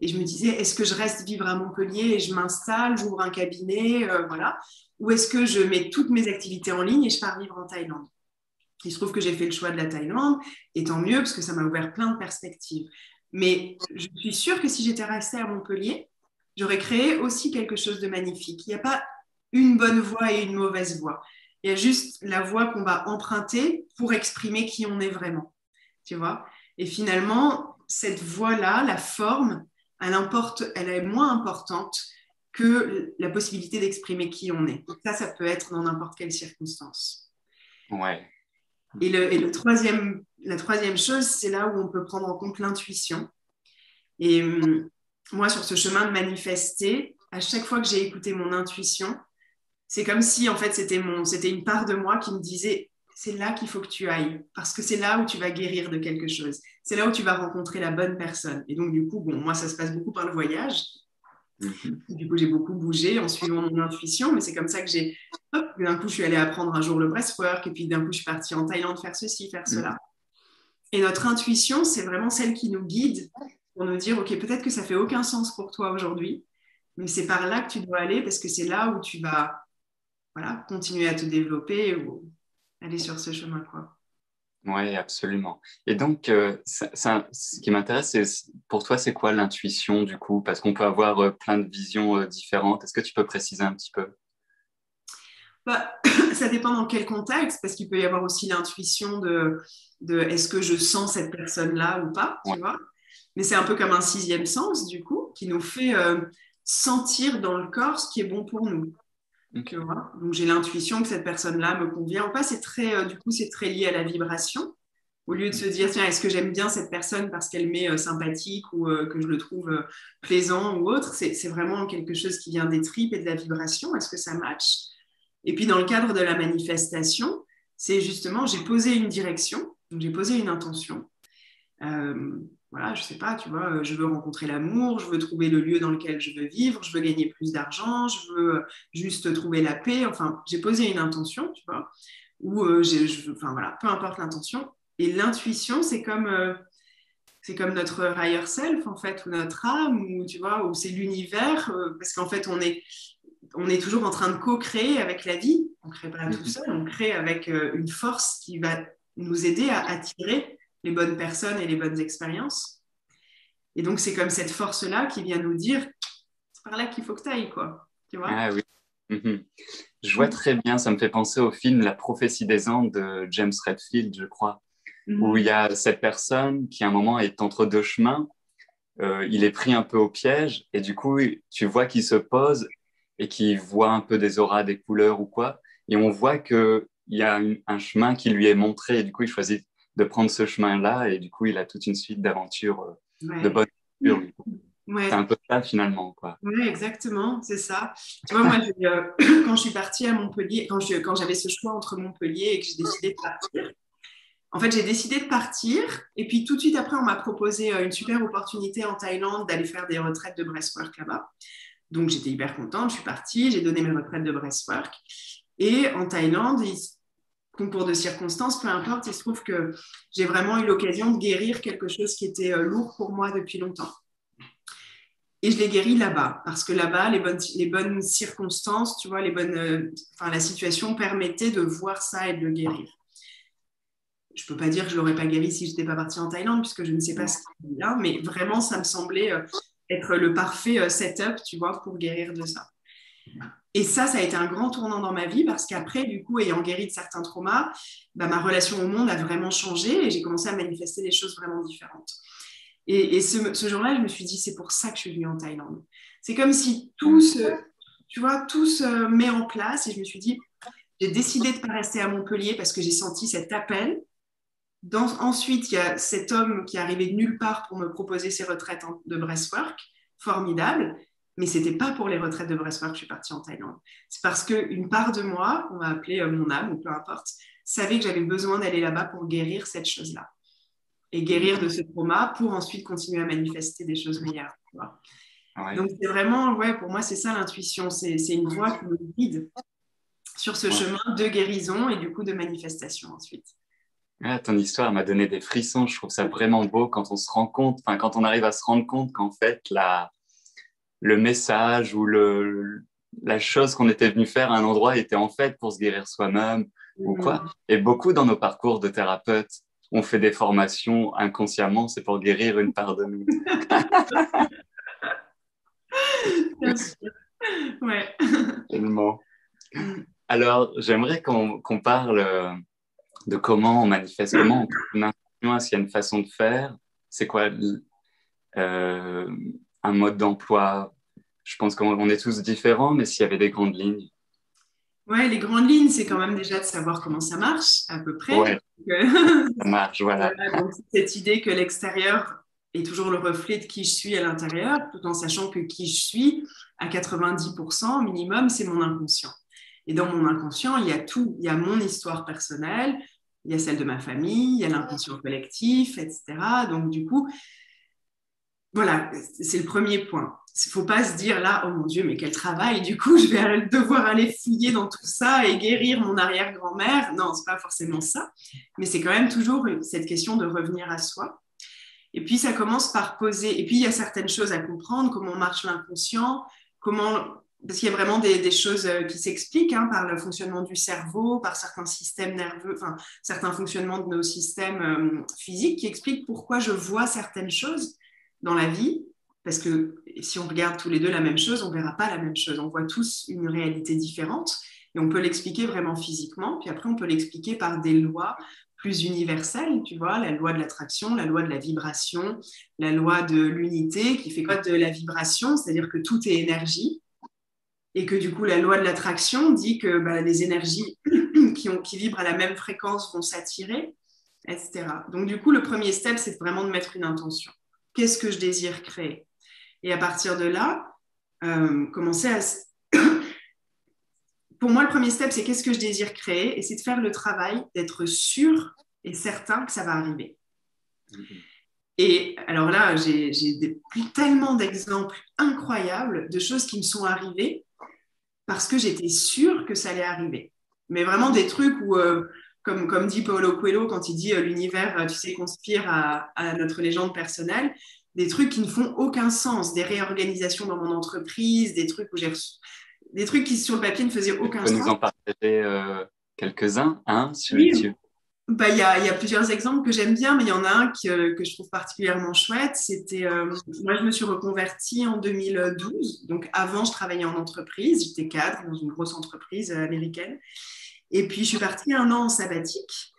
et je me disais, est-ce que je reste vivre à Montpellier et je m'installe, j'ouvre un cabinet, voilà, ou est-ce que je mets toutes mes activités en ligne et je pars vivre en Thaïlande ? Il se trouve que j'ai fait le choix de la Thaïlande, et tant mieux, parce que ça m'a ouvert plein de perspectives. Mais je suis sûre que si j'étais restée à Montpellier, j'aurais créé aussi quelque chose de magnifique. Il n'y a pas une bonne voie et une mauvaise voie. Il y a juste la voie qu'on va emprunter pour exprimer qui on est vraiment. Tu vois ? Et finalement, cette voie-là, la forme, elle est moins importante que la possibilité d'exprimer qui on est. Donc ça peut être dans n'importe quelle circonstance. Ouais. Et la troisième chose, c'est là où on peut prendre en compte l'intuition. Et moi, sur ce chemin de manifester, à chaque fois que j'ai écouté mon intuition, c'est comme si, en fait, c'était une part de moi qui me disait « c'est là qu'il faut que tu ailles, parce que c'est là où tu vas guérir de quelque chose, c'est là où tu vas rencontrer la bonne personne. » Et donc, du coup, bon, moi, ça se passe beaucoup par le voyage. Du coup, j'ai beaucoup bougé en suivant mon intuition, mais c'est comme ça que d'un coup, je suis allée apprendre un jour le breathwork, et puis d'un coup, je suis partie en Thaïlande faire ceci, faire cela. Et notre intuition, c'est vraiment celle qui nous guide pour nous dire, ok, peut-être que ça fait aucun sens pour toi aujourd'hui, mais c'est par là que tu dois aller, parce que c'est là où tu vas, voilà, continuer à te développer ou aller sur ce chemin, quoi. Oui, absolument. Et donc, ce qui m'intéresse, c'est pour toi, c'est quoi l'intuition du coup ? Parce qu'on peut avoir plein de visions différentes. Est-ce que tu peux préciser un petit peu ? Bah, ça dépend dans quel contexte, parce qu'il peut y avoir aussi l'intuition de est-ce que je sens cette personne-là ou pas, tu vois ? Mais c'est un peu comme un sixième sens du coup, qui nous fait sentir dans le corps ce qui est bon pour nous. Okay. Donc j'ai l'intuition que cette personne-là me convient ou pas, c'est très lié à la vibration, au lieu de se dire tiens, est-ce que j'aime bien cette personne parce qu'elle m'est sympathique ou que je le trouve plaisant ou autre, c'est vraiment quelque chose qui vient des tripes et de la vibration, est-ce que ça match? Et puis dans le cadre de la manifestation, c'est justement j'ai posé une direction, donc j'ai posé une intention, voilà, je sais pas, tu vois, je veux rencontrer l'amour, je veux trouver le lieu dans lequel je veux vivre, je veux gagner plus d'argent, je veux juste trouver la paix. Enfin, j'ai posé une intention, tu vois. ou enfin voilà, peu importe l'intention. Et l'intuition, c'est comme notre higher self en fait, ou notre âme, ou tu vois, ou c'est l'univers, parce qu'en fait on est toujours en train de co-créer avec la vie. On ne crée pas tout seul, on crée avec une force qui va nous aider à attirer les bonnes personnes et les bonnes expériences. Et donc, c'est comme cette force-là qui vient nous dire « c'est par là qu'il faut que tu ailles, quoi. » Tu vois ? Ah oui. Mm-hmm. Je vois très bien, ça me fait penser au film « La prophétie des Andes » de James Redfield, je crois, où il y a cette personne qui, à un moment, est entre deux chemins. Il est pris un peu au piège et du coup, tu vois qu'il se pose et qu'il voit un peu des auras, des couleurs ou quoi. Et on voit qu'il y a un chemin qui lui est montré et du coup, il choisit de prendre ce chemin-là et du coup, il a toute une suite d'aventures de bonnes aventures. Ouais. C'est un peu ça finalement, quoi. Oui, exactement, c'est ça. Tu vois, moi, quand je suis partie à Montpellier, quand j'avais ce choix entre Montpellier et que j'ai décidé de partir, en fait, j'ai décidé de partir et puis tout de suite après, on m'a proposé une super opportunité en Thaïlande d'aller faire des retraites de breathwork là-bas. Donc, j'étais hyper contente, je suis partie, j'ai donné mes retraites de breathwork et en Thaïlande, concours de circonstances, peu importe, il se trouve que j'ai vraiment eu l'occasion de guérir quelque chose qui était lourd pour moi depuis longtemps. Et je l'ai guéri là-bas, parce que là-bas, les bonnes circonstances, tu vois, la situation permettait de voir ça et de le guérir. Je ne peux pas dire que je ne l'aurais pas guéri si je n'étais pas partie en Thaïlande, puisque je ne sais pas ce qu'il y a, mais vraiment, ça me semblait être le parfait setup, tu vois, pour guérir de ça. Et ça a été un grand tournant dans ma vie parce qu'après, du coup, ayant guéri de certains traumas, bah, ma relation au monde a vraiment changé et j'ai commencé à manifester des choses vraiment différentes. Et ce jour-là, je me suis dit, c'est pour ça que je suis venue en Thaïlande. C'est comme si tout se met en place et je me suis dit, j'ai décidé de ne pas rester à Montpellier parce que j'ai senti cet appel. Ensuite, il y a cet homme qui est arrivé de nulle part pour me proposer ses retraites de breathwork, formidable. Mais ce n'était pas pour les retraites de breathwork que je suis partie en Thaïlande. C'est parce qu'une part de moi, on va appeler mon âme ou peu importe, savait que j'avais besoin d'aller là-bas pour guérir cette chose-là. Et guérir de ce trauma pour ensuite continuer à manifester des choses meilleures. Ouais. Donc c'est vraiment, ouais, pour moi, c'est ça l'intuition. C'est une voie qui nous guide sur ce chemin de guérison et du coup de manifestation ensuite. Ah, ton histoire m'a donné des frissons. Je trouve ça vraiment beau quand on se rend compte, quand on arrive à se rendre compte qu'en fait, le message ou la chose qu'on était venu faire à un endroit était en fait pour se guérir soi-même ou quoi. Et beaucoup dans nos parcours de thérapeutes, on fait des formations inconsciemment, c'est pour guérir une part de nous. Bien sûr. Ouais. Tellement. Alors, j'aimerais qu'on parle de comment on manifeste, comment on influence, s'il y a une façon de faire, c'est quoi un mode d'emploi? Je pense qu'on est tous différents, mais s'il y avait des grandes lignes. Oui, les grandes lignes, c'est quand même déjà de savoir comment ça marche, à peu près. Ouais. Ça marche, voilà. Donc, cette idée que l'extérieur est toujours le reflet de qui je suis à l'intérieur, tout en sachant que qui je suis, à 90% minimum, c'est mon inconscient. Et dans mon inconscient, il y a tout. Il y a mon histoire personnelle, il y a celle de ma famille, il y a l'inconscient collectif, etc. Donc, du coup... Voilà, c'est le premier point. Il ne faut pas se dire là, oh mon Dieu, mais quel travail, du coup, je vais devoir aller fouiller dans tout ça et guérir mon arrière-grand-mère. Non, ce n'est pas forcément ça, mais c'est quand même toujours cette question de revenir à soi. Et puis, ça commence par poser. Et puis, il y a certaines choses à comprendre, comment marche l'inconscient, parce qu'il y a vraiment des choses qui s'expliquent par le fonctionnement du cerveau, par certains systèmes nerveux, enfin, certains fonctionnements de nos systèmes physiques qui expliquent pourquoi je vois certaines choses dans la vie, parce que si on regarde tous les deux la même chose, on ne verra pas la même chose. On voit tous une réalité différente et on peut l'expliquer vraiment physiquement. Puis après, on peut l'expliquer par des lois plus universelles, tu vois, la loi de l'attraction, la loi de la vibration, la loi de l'unité qui fait quoi de la vibration, c'est-à-dire que tout est énergie et que du coup, la loi de l'attraction dit que les énergies qui vibrent à la même fréquence vont s'attirer, etc. Donc du coup, le premier step, c'est vraiment de mettre une intention. Qu'est-ce que je désire créer? Et à partir de là, commencer à... Pour moi, le premier step, c'est qu'est-ce que je désire créer? Et c'est de faire le travail, d'être sûr et certain que ça va arriver. Et alors là, j'ai tellement d'exemples incroyables de choses qui me sont arrivées parce que j'étais sûre que ça allait arriver. Mais vraiment des trucs où... comme dit Paulo Coelho quand il dit l'univers, tu sais, conspire à notre légende personnelle, des trucs qui ne font aucun sens, des réorganisations dans mon entreprise, des trucs où j'ai reçu, des trucs qui sur le papier ne faisaient aucun sens. Nous en partager quelques-uns, hein, sur YouTube. Bah, y a plusieurs exemples que j'aime bien, mais il y en a un que je trouve particulièrement chouette. C'était, moi, je me suis reconvertie en 2012. Donc, avant, je travaillais en entreprise. J'étais cadre dans une grosse entreprise américaine. Et puis, je suis partie 1 an en sabbatique.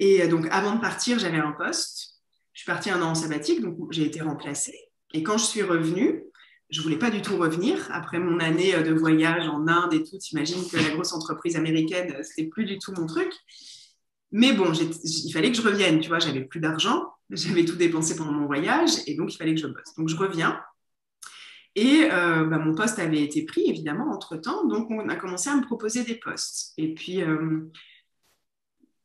Et donc, avant de partir, j'avais un poste. Je suis partie 1 an en sabbatique, donc j'ai été remplacée. Et quand je suis revenue, je ne voulais pas du tout revenir. Après mon année de voyage en Inde et tout, t'imagines que la grosse entreprise américaine, ce n'était plus du tout mon truc. Mais bon, il fallait que je revienne, tu vois, j'avais plus d'argent, j'avais tout dépensé pendant mon voyage et donc il fallait que je bosse. Donc je reviens et mon poste avait été pris évidemment entre-temps, donc on a commencé à me proposer des postes. Et puis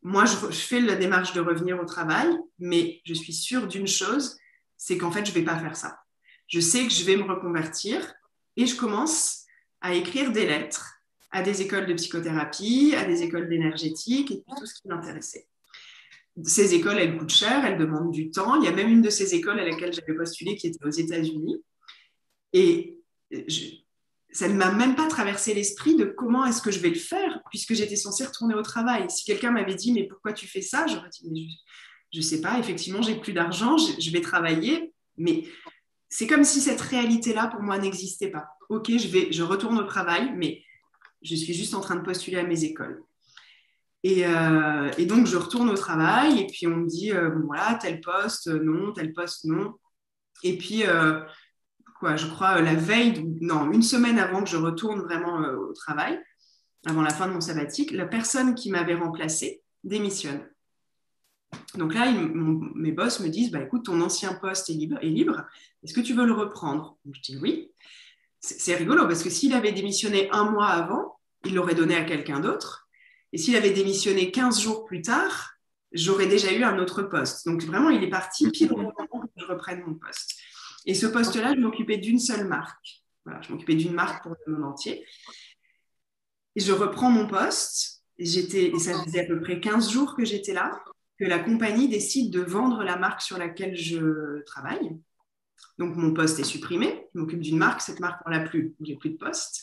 moi, je fais la démarche de revenir au travail, mais je suis sûre d'une chose, c'est qu'en fait, je ne vais pas faire ça. Je sais que je vais me reconvertir et je commence à écrire des lettres à des écoles de psychothérapie, à des écoles d'énergétique et tout ce qui m'intéressait. Ces écoles, elles coûtent cher, elles demandent du temps. Il y a même une de ces écoles à laquelle j'avais postulé qui était aux États-Unis. Et ça ne m'a même pas traversé l'esprit de comment est-ce que je vais le faire puisque j'étais censée retourner au travail. Si quelqu'un m'avait dit « mais pourquoi tu fais ça ?» j'aurais dit « mais je ne sais pas, effectivement, j'ai plus d'argent, je vais travailler. » Mais c'est comme si cette réalité-là, pour moi, n'existait pas. Ok, je retourne au travail, mais je suis juste en train de postuler à mes écoles. Et donc, je retourne au travail et puis on me dit, voilà, tel poste, non, tel poste, non. Et puis, je crois la veille, non, une semaine avant que je retourne vraiment au travail, avant la fin de mon sabbatique, la personne qui m'avait remplacée démissionne. Donc là, mes boss me disent, écoute, ton ancien poste est libre. Est-ce que tu veux le reprendre ? Donc, je dis oui. C'est rigolo parce que s'il avait démissionné 1 mois avant, il l'aurait donné à quelqu'un d'autre. Et s'il avait démissionné 15 jours plus tard, j'aurais déjà eu un autre poste. Donc vraiment, il est parti pile au moment où je reprenne mon poste. Et ce poste-là, je m'occupais d'une seule marque. Voilà, je m'occupais d'une marque pour le monde entier. Et je reprends mon poste. Et ça faisait à peu près 15 jours que j'étais là, que la compagnie décide de vendre la marque sur laquelle je travaille. Donc, mon poste est supprimé. Je m'occupe d'une marque. Cette marque, on l'a plus. J'ai plus de poste.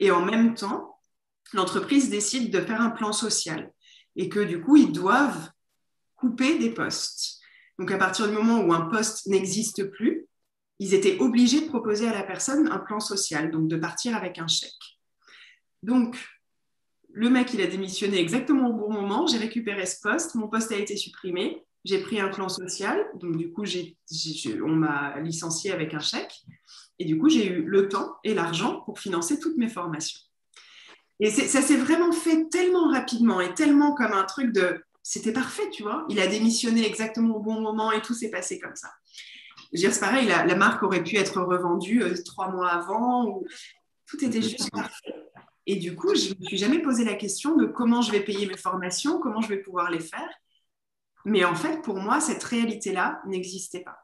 Et en même temps, l'entreprise décide de faire un plan social et que du coup, ils doivent couper des postes. Donc, à partir du moment où un poste n'existe plus, ils étaient obligés de proposer à la personne un plan social, donc de partir avec un chèque. Donc, le mec, il a démissionné exactement au bon moment. J'ai récupéré ce poste. Mon poste a été supprimé. J'ai pris un plan social, donc du coup, on m'a licenciée avec un chèque. Et du coup, j'ai eu le temps et l'argent pour financer toutes mes formations. Et ça s'est vraiment fait tellement rapidement et tellement comme un truc de... C'était parfait, tu vois. Il a démissionné exactement au bon moment et tout s'est passé comme ça. Je veux dire, c'est pareil, la marque aurait pu être revendue 3 mois avant. Tout était juste parfait. Et du coup, je ne me suis jamais posé la question de comment je vais payer mes formations, comment je vais pouvoir les faire. Mais en fait, pour moi, cette réalité-là n'existait pas.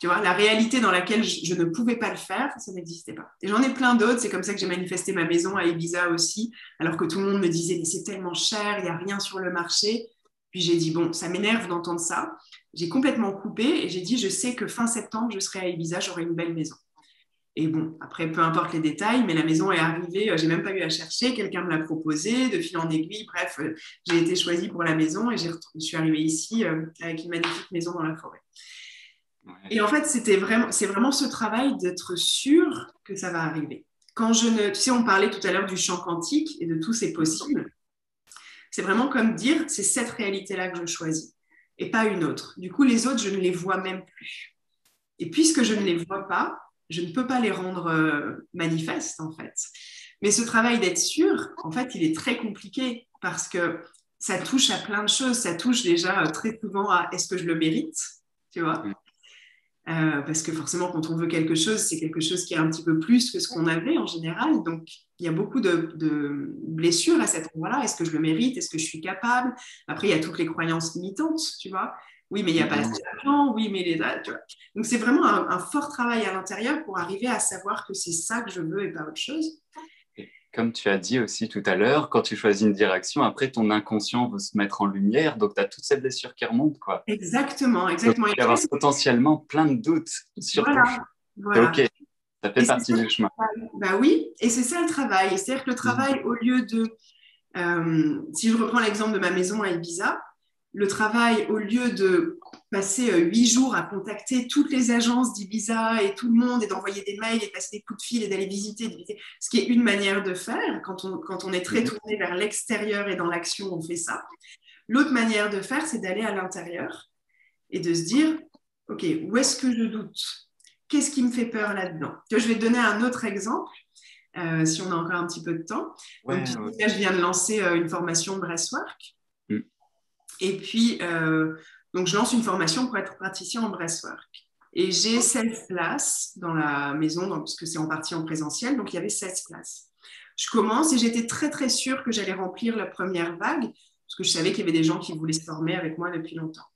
Tu vois, la réalité dans laquelle je ne pouvais pas le faire, ça n'existait pas. Et j'en ai plein d'autres. C'est comme ça que j'ai manifesté ma maison à Ibiza aussi, alors que tout le monde me disait « mais c'est tellement cher, il n'y a rien sur le marché ». Puis j'ai dit « bon, ça m'énerve d'entendre ça ». J'ai complètement coupé et j'ai dit « je sais que fin septembre, je serai à Ibiza, j'aurai une belle maison ». Et bon, après, peu importe les détails, mais la maison est arrivée, j'ai même pas eu à chercher, quelqu'un me l'a proposé, de fil en aiguille, bref, j'ai été choisie pour la maison et je suis arrivée ici avec une magnifique maison dans la forêt. Ouais. Et en fait, c'est vraiment ce travail d'être sûr que ça va arriver. Tu sais, on parlait tout à l'heure du chant quantique et de tout c'est possible. C'est vraiment comme dire, c'est cette réalité-là que je choisis et pas une autre. Du coup, les autres, je ne les vois même plus. Et puisque je ne les vois pas, je ne peux pas les rendre manifestes, en fait. Mais ce travail d'être sûr, en fait, il est très compliqué parce que ça touche à plein de choses. Ça touche déjà très souvent à « est-ce que je le mérite ?» Tu vois ? Parce que forcément, quand on veut quelque chose, c'est quelque chose qui est un petit peu plus que ce qu'on avait en général. Donc, il y a beaucoup de blessures à cet endroit-là. Est-ce que je le mérite ? Est-ce que je suis capable ? Après, il y a toutes les croyances limitantes, tu vois ? Oui, mais il n'y a pas assez d'argent, oui, mais les dates. Donc, c'est vraiment un fort travail à l'intérieur pour arriver à savoir que c'est ça que je veux et pas autre chose. Comme tu as dit aussi tout à l'heure, quand tu choisis une direction, après ton inconscient veut se mettre en lumière, donc tu as toutes ces blessures qui remontent, quoi. Exactement, exactement. Donc, tu vas avoir potentiellement plein de doutes sur ton chemin. Voilà. C'est OK, ça fait partie du chemin. Bah oui, et c'est ça le travail. C'est-à-dire que le travail, au lieu de... si je reprends l'exemple de ma maison à Ibiza, le travail, au lieu de passer 8 jours à contacter toutes les agences d'Ibiza et tout le monde et d'envoyer des mails et de passer des coups de fil et d'aller visiter, ce qui est une manière de faire. Quand on est très tourné vers l'extérieur et dans l'action, on fait ça. L'autre manière de faire, c'est d'aller à l'intérieur et de se dire, OK, où est-ce que je doute? Qu'est-ce qui me fait peur là-dedans? Je vais te donner un autre exemple, si on a encore un petit peu de temps. Ouais, donc, là, je viens de lancer une formation breathwork. Et puis, donc je lance une formation pour être praticien en breathwork. Et j'ai 16 places dans la maison, donc, parce que c'est en partie en présentiel, donc il y avait 16 places. Je commence et j'étais très, très sûre que j'allais remplir la première vague, parce que je savais qu'il y avait des gens qui voulaient se former avec moi depuis longtemps.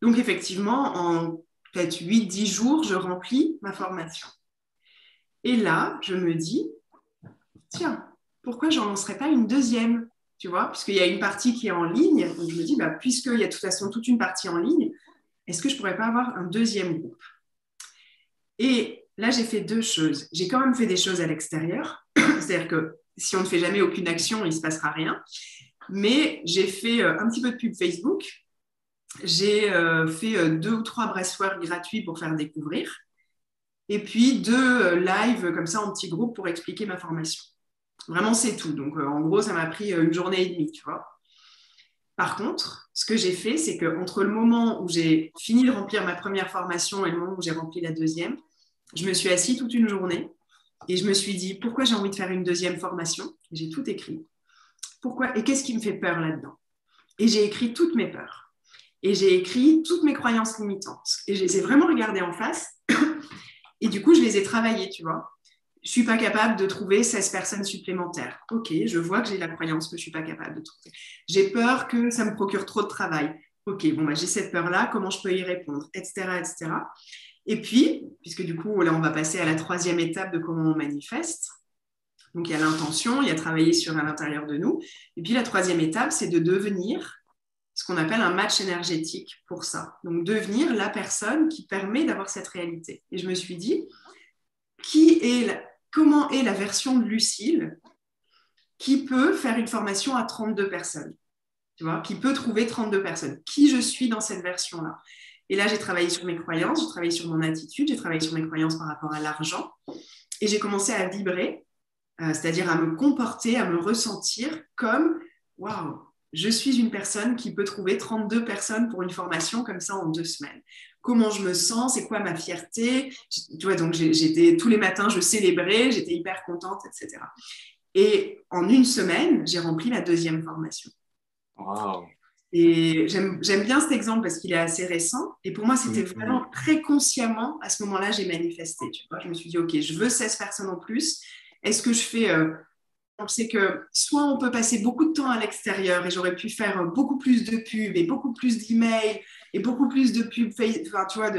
Donc, effectivement, en peut-être 8-10 jours, je remplis ma formation. Et là, je me dis, tiens, pourquoi je n'en lancerais pas une deuxième ? Tu vois, puisqu'il y a une partie qui est en ligne, donc je me dis, bah, puisqu'il y a de toute façon toute une partie en ligne, est-ce que je ne pourrais pas avoir un deuxième groupe? Et là, j'ai fait deux choses. J'ai quand même fait des choses à l'extérieur, c'est-à-dire que si on ne fait jamais aucune action, il ne se passera rien. Mais j'ai fait un petit peu de pub Facebook, j'ai fait 2 ou 3 breathwork gratuits pour faire découvrir, et puis 2 lives comme ça en petit groupe pour expliquer ma formation. Vraiment, c'est tout. Donc, en gros, ça m'a pris 1 journée et demie, tu vois. Par contre, ce que j'ai fait, c'est qu'entre le moment où j'ai fini de remplir ma première formation et le moment où j'ai rempli la deuxième, je me suis assise toute une journée et je me suis dit, pourquoi j'ai envie de faire une deuxième formation? J'ai tout écrit. Pourquoi? Et qu'est-ce qui me fait peur là-dedans? Et j'ai écrit toutes mes peurs. Et j'ai écrit toutes mes croyances limitantes. Et je les ai vraiment regardées en face. Et du coup, je les ai travaillées, tu vois. Je ne suis pas capable de trouver 16 personnes supplémentaires. OK, je vois que j'ai la croyance que je ne suis pas capable de trouver. J'ai peur que ça me procure trop de travail. OK, bon, bah, j'ai cette peur-là, comment je peux y répondre, etc., etc. Et puis, puisque du coup, là, on va passer à la 3e étape de comment on manifeste. Donc, il y a l'intention, il y a travailler sur à l'intérieur de nous. Et puis, la 3e étape, c'est de devenir ce qu'on appelle un match énergétique pour ça. Donc, devenir la personne qui permet d'avoir cette réalité. Et je me suis dit, comment est la version de Lucille qui peut faire une formation à 32 personnes, tu vois, qui peut trouver 32 personnes? Qui je suis dans cette version-là? Et là, j'ai travaillé sur mes croyances, j'ai travaillé sur mon attitude, j'ai travaillé sur mes croyances par rapport à l'argent et j'ai commencé à vibrer, c'est-à-dire à me comporter, à me ressentir comme « Waouh, je suis une personne qui peut trouver 32 personnes pour une formation comme ça en 2 semaines ». Comment je me sens, c'est quoi ma fierté, tu vois, donc j'étais tous les matins, je célébrais, j'étais hyper contente, etc. Et en 1 semaine, j'ai rempli la 2e formation. Wow. Et j'aime bien cet exemple parce qu'il est assez récent. Et pour moi, c'était vraiment très consciemment, à ce moment-là, j'ai manifesté. Tu vois, je me suis dit, OK, je veux 16 personnes en plus. Est-ce que je fais... on sait que soit on peut passer beaucoup de temps à l'extérieur et j'aurais pu faire beaucoup plus de pubs et beaucoup plus d'emails et beaucoup plus de pubs, enfin, tu vois,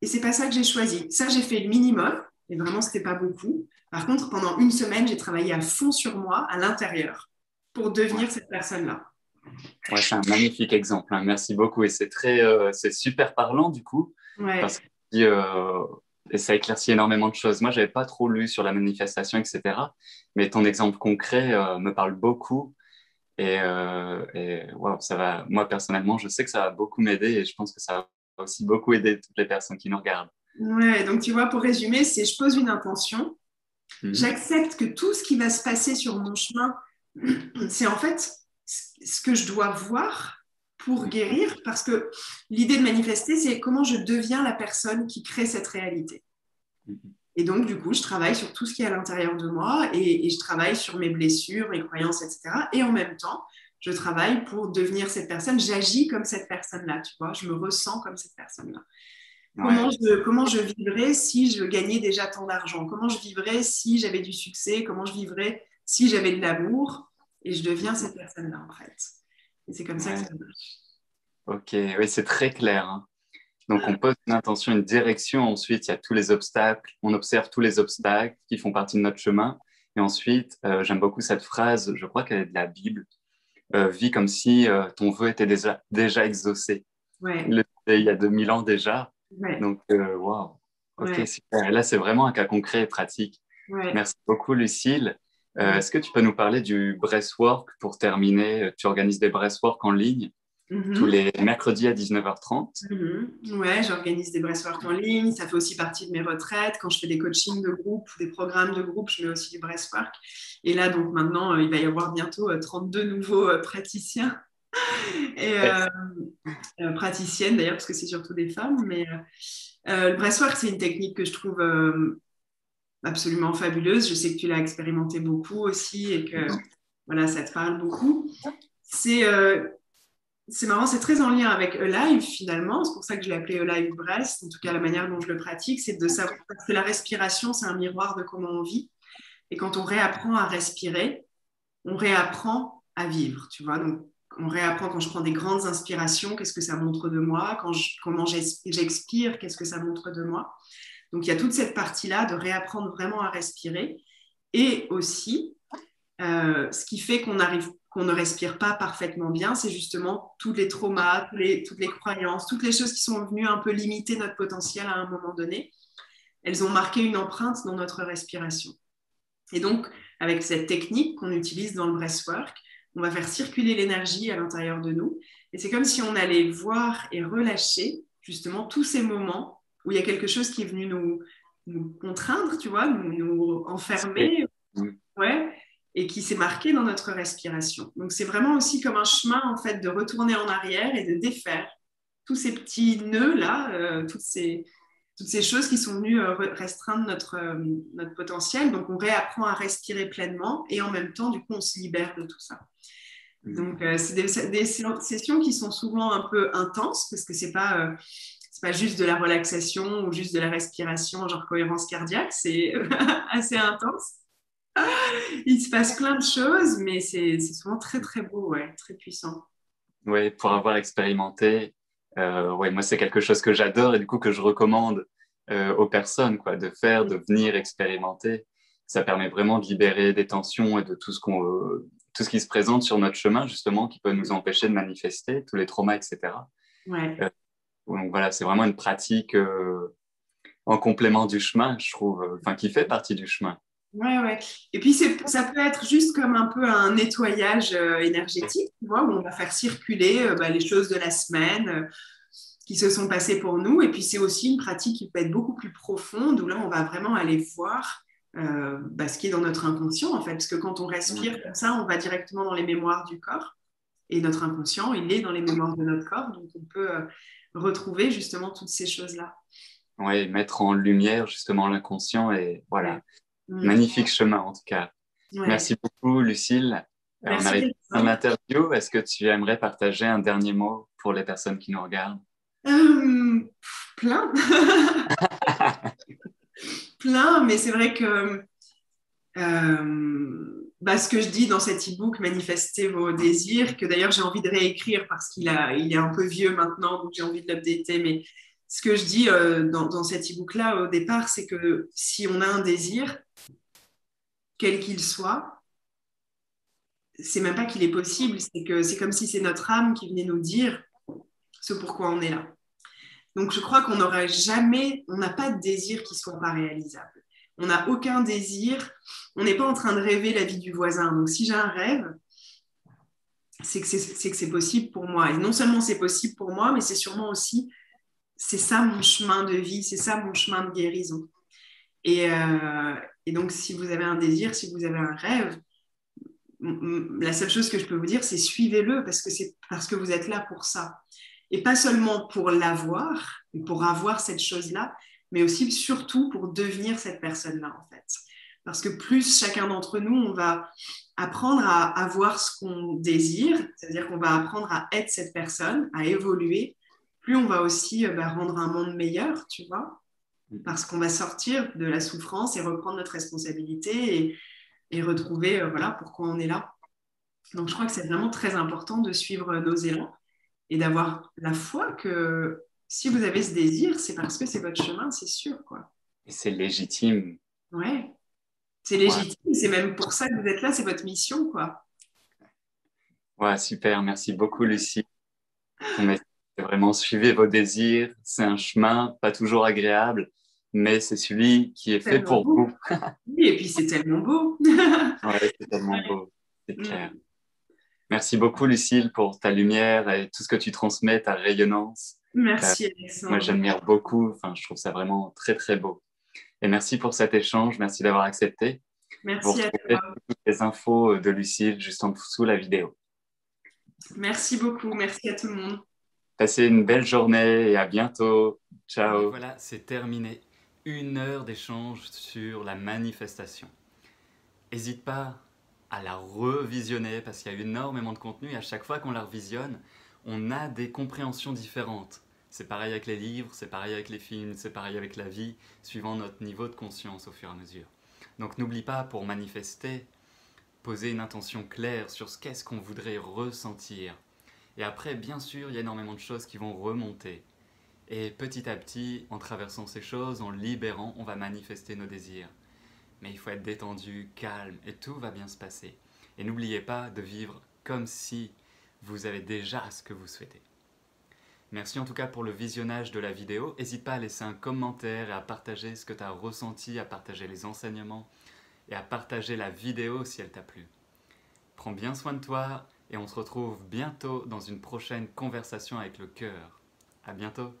et c'est pas ça que j'ai choisi. Ça, j'ai fait le minimum, mais vraiment, c'était pas beaucoup. Par contre, pendant 1 semaine, j'ai travaillé à fond sur moi, à l'intérieur, pour devenir cette personne-là. Ouais, c'est un magnifique exemple, hein. Merci beaucoup. Et c'est super parlant, du coup, parce que et ça éclaircit énormément de choses. Moi, je n'avais pas trop lu sur la manifestation, etc. Mais ton exemple concret me parle beaucoup. Et wow, ça va. Moi, personnellement, je sais que ça va beaucoup m'aider et je pense que ça va aussi beaucoup aider toutes les personnes qui nous regardent. Ouais, donc tu vois, pour résumer, c'est je pose une intention. J'accepte que tout ce qui va se passer sur mon chemin, c'est en fait ce que je dois voir pour guérir, parce que l'idée de manifester, c'est comment je deviens la personne qui crée cette réalité. Et donc, du coup, je travaille sur tout ce qui est à l'intérieur de moi et je travaille sur mes blessures, mes croyances, etc. Et en même temps, je travaille pour devenir cette personne. J'agis comme cette personne-là, tu vois. Je me ressens comme cette personne-là. Ouais. Comment je vivrais si je gagnais déjà tant d'argent? Comment je vivrais si j'avais du succès? Comment je vivrais si j'avais de l'amour? Et je deviens cette personne-là, en fait. Et c'est comme ça que ça marche. OK, oui, c'est très clair. Hein. Donc, on pose une intention, une direction. Ensuite, il y a tous les obstacles. On observe tous les obstacles qui font partie de notre chemin. Et ensuite, j'aime beaucoup cette phrase, je crois qu'elle est de la Bible, vis comme si ton vœu était déjà exaucé. Ouais. Il y a 2000 ans déjà. Ouais. Donc, waouh. Wow. Ok, ouais. Super. Là, c'est vraiment un cas concret et pratique. Ouais. Merci beaucoup, Lucille. Est-ce que tu peux nous parler du breathwork pour terminer? Tu organises des breathwork en ligne tous les mercredis à 19h30. Ouais, j'organise des breathwork en ligne. Ça fait aussi partie de mes retraites. Quand je fais des coachings de groupe, des programmes de groupe, je mets aussi du breathwork. Et là, donc maintenant, il va y avoir bientôt 32 nouveaux praticiens. Et praticiennes d'ailleurs, parce que c'est surtout des femmes. Mais le breathwork, c'est une technique que je trouve absolument fabuleuse. Je sais que tu l'as expérimenté beaucoup aussi et que voilà, ça te parle beaucoup. C'est marrant, c'est très en lien avec Alive finalement. C'est pour ça que je l'ai appelé Alive Breath. En tout cas, la manière dont je le pratique, c'est de savoir que la respiration, c'est un miroir de comment on vit. Et quand on réapprend à respirer, on réapprend à vivre, tu vois. Donc, on réapprend quand je prends des grandes inspirations, qu'est-ce que ça montre de moi, comment j'expire, qu'est-ce que ça montre de moi. Donc, il y a toute cette partie-là de réapprendre vraiment à respirer. Et aussi, ce qui fait qu'on ne respire pas parfaitement bien, c'est justement tous les traumas, toutes les croyances, toutes les choses qui sont venues un peu limiter notre potentiel à un moment donné. Elles ont marqué une empreinte dans notre respiration. Et donc, avec cette technique qu'on utilise dans le breathwork, on va faire circuler l'énergie à l'intérieur de nous. Et c'est comme si on allait voir et relâcher justement tous ces moments où il y a quelque chose qui est venu nous contraindre, tu vois, nous enfermer, ouais, et qui s'est marqué dans notre respiration. Donc, c'est vraiment aussi comme un chemin, en fait, de retourner en arrière et de défaire tous ces petits nœuds-là, toutes ces choses qui sont venues restreindre notre potentiel. Donc, on réapprend à respirer pleinement et en même temps, du coup, on se libère de tout ça. Donc, c'est des sessions qui sont souvent un peu intenses parce que c'est pas juste de la relaxation ou juste de la respiration, genre cohérence cardiaque, c'est assez intense. Il se passe plein de choses, mais c'est souvent très, très beau, ouais, très puissant. Oui, pour avoir expérimenté, ouais, moi, c'est quelque chose que j'adore et du coup que je recommande aux personnes, quoi, de faire, de venir expérimenter. Ça permet vraiment de libérer des tensions et de tout ce qui se présente sur notre chemin, justement, qui peut nous empêcher de manifester, tous les traumas, etc. Ouais. Donc voilà, c'est vraiment une pratique en complément du chemin, je trouve, enfin, qui fait partie du chemin. Ouais, ouais. Et puis, ça peut être juste comme un peu un nettoyage énergétique, tu vois, où on va faire circuler les choses de la semaine qui se sont passées pour nous. Et puis, c'est aussi une pratique qui peut être beaucoup plus profonde, où là, on va vraiment aller voir ce qui est dans notre inconscient, en fait. Parce que quand on respire comme ça, on va directement dans les mémoires du corps. Et notre inconscient, il est dans les mémoires de notre corps. Donc, on peut retrouver justement toutes ces choses-là. Oui, mettre en lumière justement l'inconscient et voilà. Ouais. Magnifique chemin en tout cas. Ouais. Merci beaucoup, Lucille. Merci, on arrive à l'interview. Est-ce que tu aimerais partager un dernier mot pour les personnes qui nous regardent? Plein. Plein, mais c'est vrai que ce que je dis dans cet e-book, manifestez vos désirs, que d'ailleurs j'ai envie de réécrire parce qu'il est un peu vieux maintenant, donc j'ai envie de l'updater, mais ce que je dis dans cet e-book-là au départ, c'est que si on a un désir, quel qu'il soit, c'est même pas qu'il est possible, c'est que c'est comme si c'est notre âme qui venait nous dire ce pourquoi on est là. Donc je crois qu'on n'aurait jamais, on n'a pas de désir qui soit pas réalisable. On n'a aucun désir, on n'est pas en train de rêver la vie du voisin. Donc si j'ai un rêve, c'est que c'est possible pour moi. Et non seulement c'est possible pour moi, mais c'est sûrement aussi, c'est ça mon chemin de vie, c'est ça mon chemin de guérison. Et donc, si vous avez un désir, si vous avez un rêve, la seule chose que je peux vous dire, c'est suivez-le parce que vous êtes là pour ça. Et pas seulement pour l'avoir, pour avoir cette chose-là, mais aussi surtout pour devenir cette personne-là, en fait. Parce que plus chacun d'entre nous, on va apprendre à avoir ce qu'on désire, c'est-à-dire qu'on va apprendre à être cette personne, à évoluer, plus on va aussi rendre un monde meilleur, tu vois, parce qu'on va sortir de la souffrance et reprendre notre responsabilité et retrouver pourquoi on est là. Donc, je crois que c'est vraiment très important de suivre nos élans et d'avoir la foi que si vous avez ce désir, c'est parce que c'est votre chemin, c'est sûr, quoi. Et c'est légitime. Ouais. C'est légitime, ouais. C'est même pour ça que vous êtes là, c'est votre mission, quoi. Ouais, super, merci beaucoup, Lucie. C'est vraiment suivez vos désirs, c'est un chemin pas toujours agréable, mais c'est celui qui est fait pour vous. Oui, et puis c'est tellement beau. Ouais, c'est tellement beau, c'est clair. Ouais. Merci beaucoup, Lucille, pour ta lumière et tout ce que tu transmets, ta rayonnance. Merci, Alexandre. Moi, j'admire beaucoup. Enfin, je trouve ça vraiment très, très beau. Et merci pour cet échange. Merci d'avoir accepté. Merci à toi. Toutes les infos de Lucille juste en dessous la vidéo. Merci beaucoup. Merci à tout le monde. Passez une belle journée et à bientôt. Ciao. Et voilà, c'est terminé. 1 heure d'échange sur la manifestation. N'hésite pas à la revisionner parce qu'il y a énormément de contenu et à chaque fois qu'on la revisionne, on a des compréhensions différentes. C'est pareil avec les livres, c'est pareil avec les films, c'est pareil avec la vie, suivant notre niveau de conscience au fur et à mesure. Donc n'oublie pas, pour manifester, poser une intention claire sur ce qu'est-ce qu'on voudrait ressentir. Et après, bien sûr, il y a énormément de choses qui vont remonter. Et petit à petit, en traversant ces choses, en libérant, on va manifester nos désirs. Mais il faut être détendu, calme, et tout va bien se passer. Et n'oubliez pas de vivre comme si vous avez déjà ce que vous souhaitez. Merci en tout cas pour le visionnage de la vidéo. N'hésite pas à laisser un commentaire et à partager ce que tu as ressenti, à partager les enseignements et à partager la vidéo si elle t'a plu. Prends bien soin de toi et on se retrouve bientôt dans une prochaine conversation avec le cœur. À bientôt!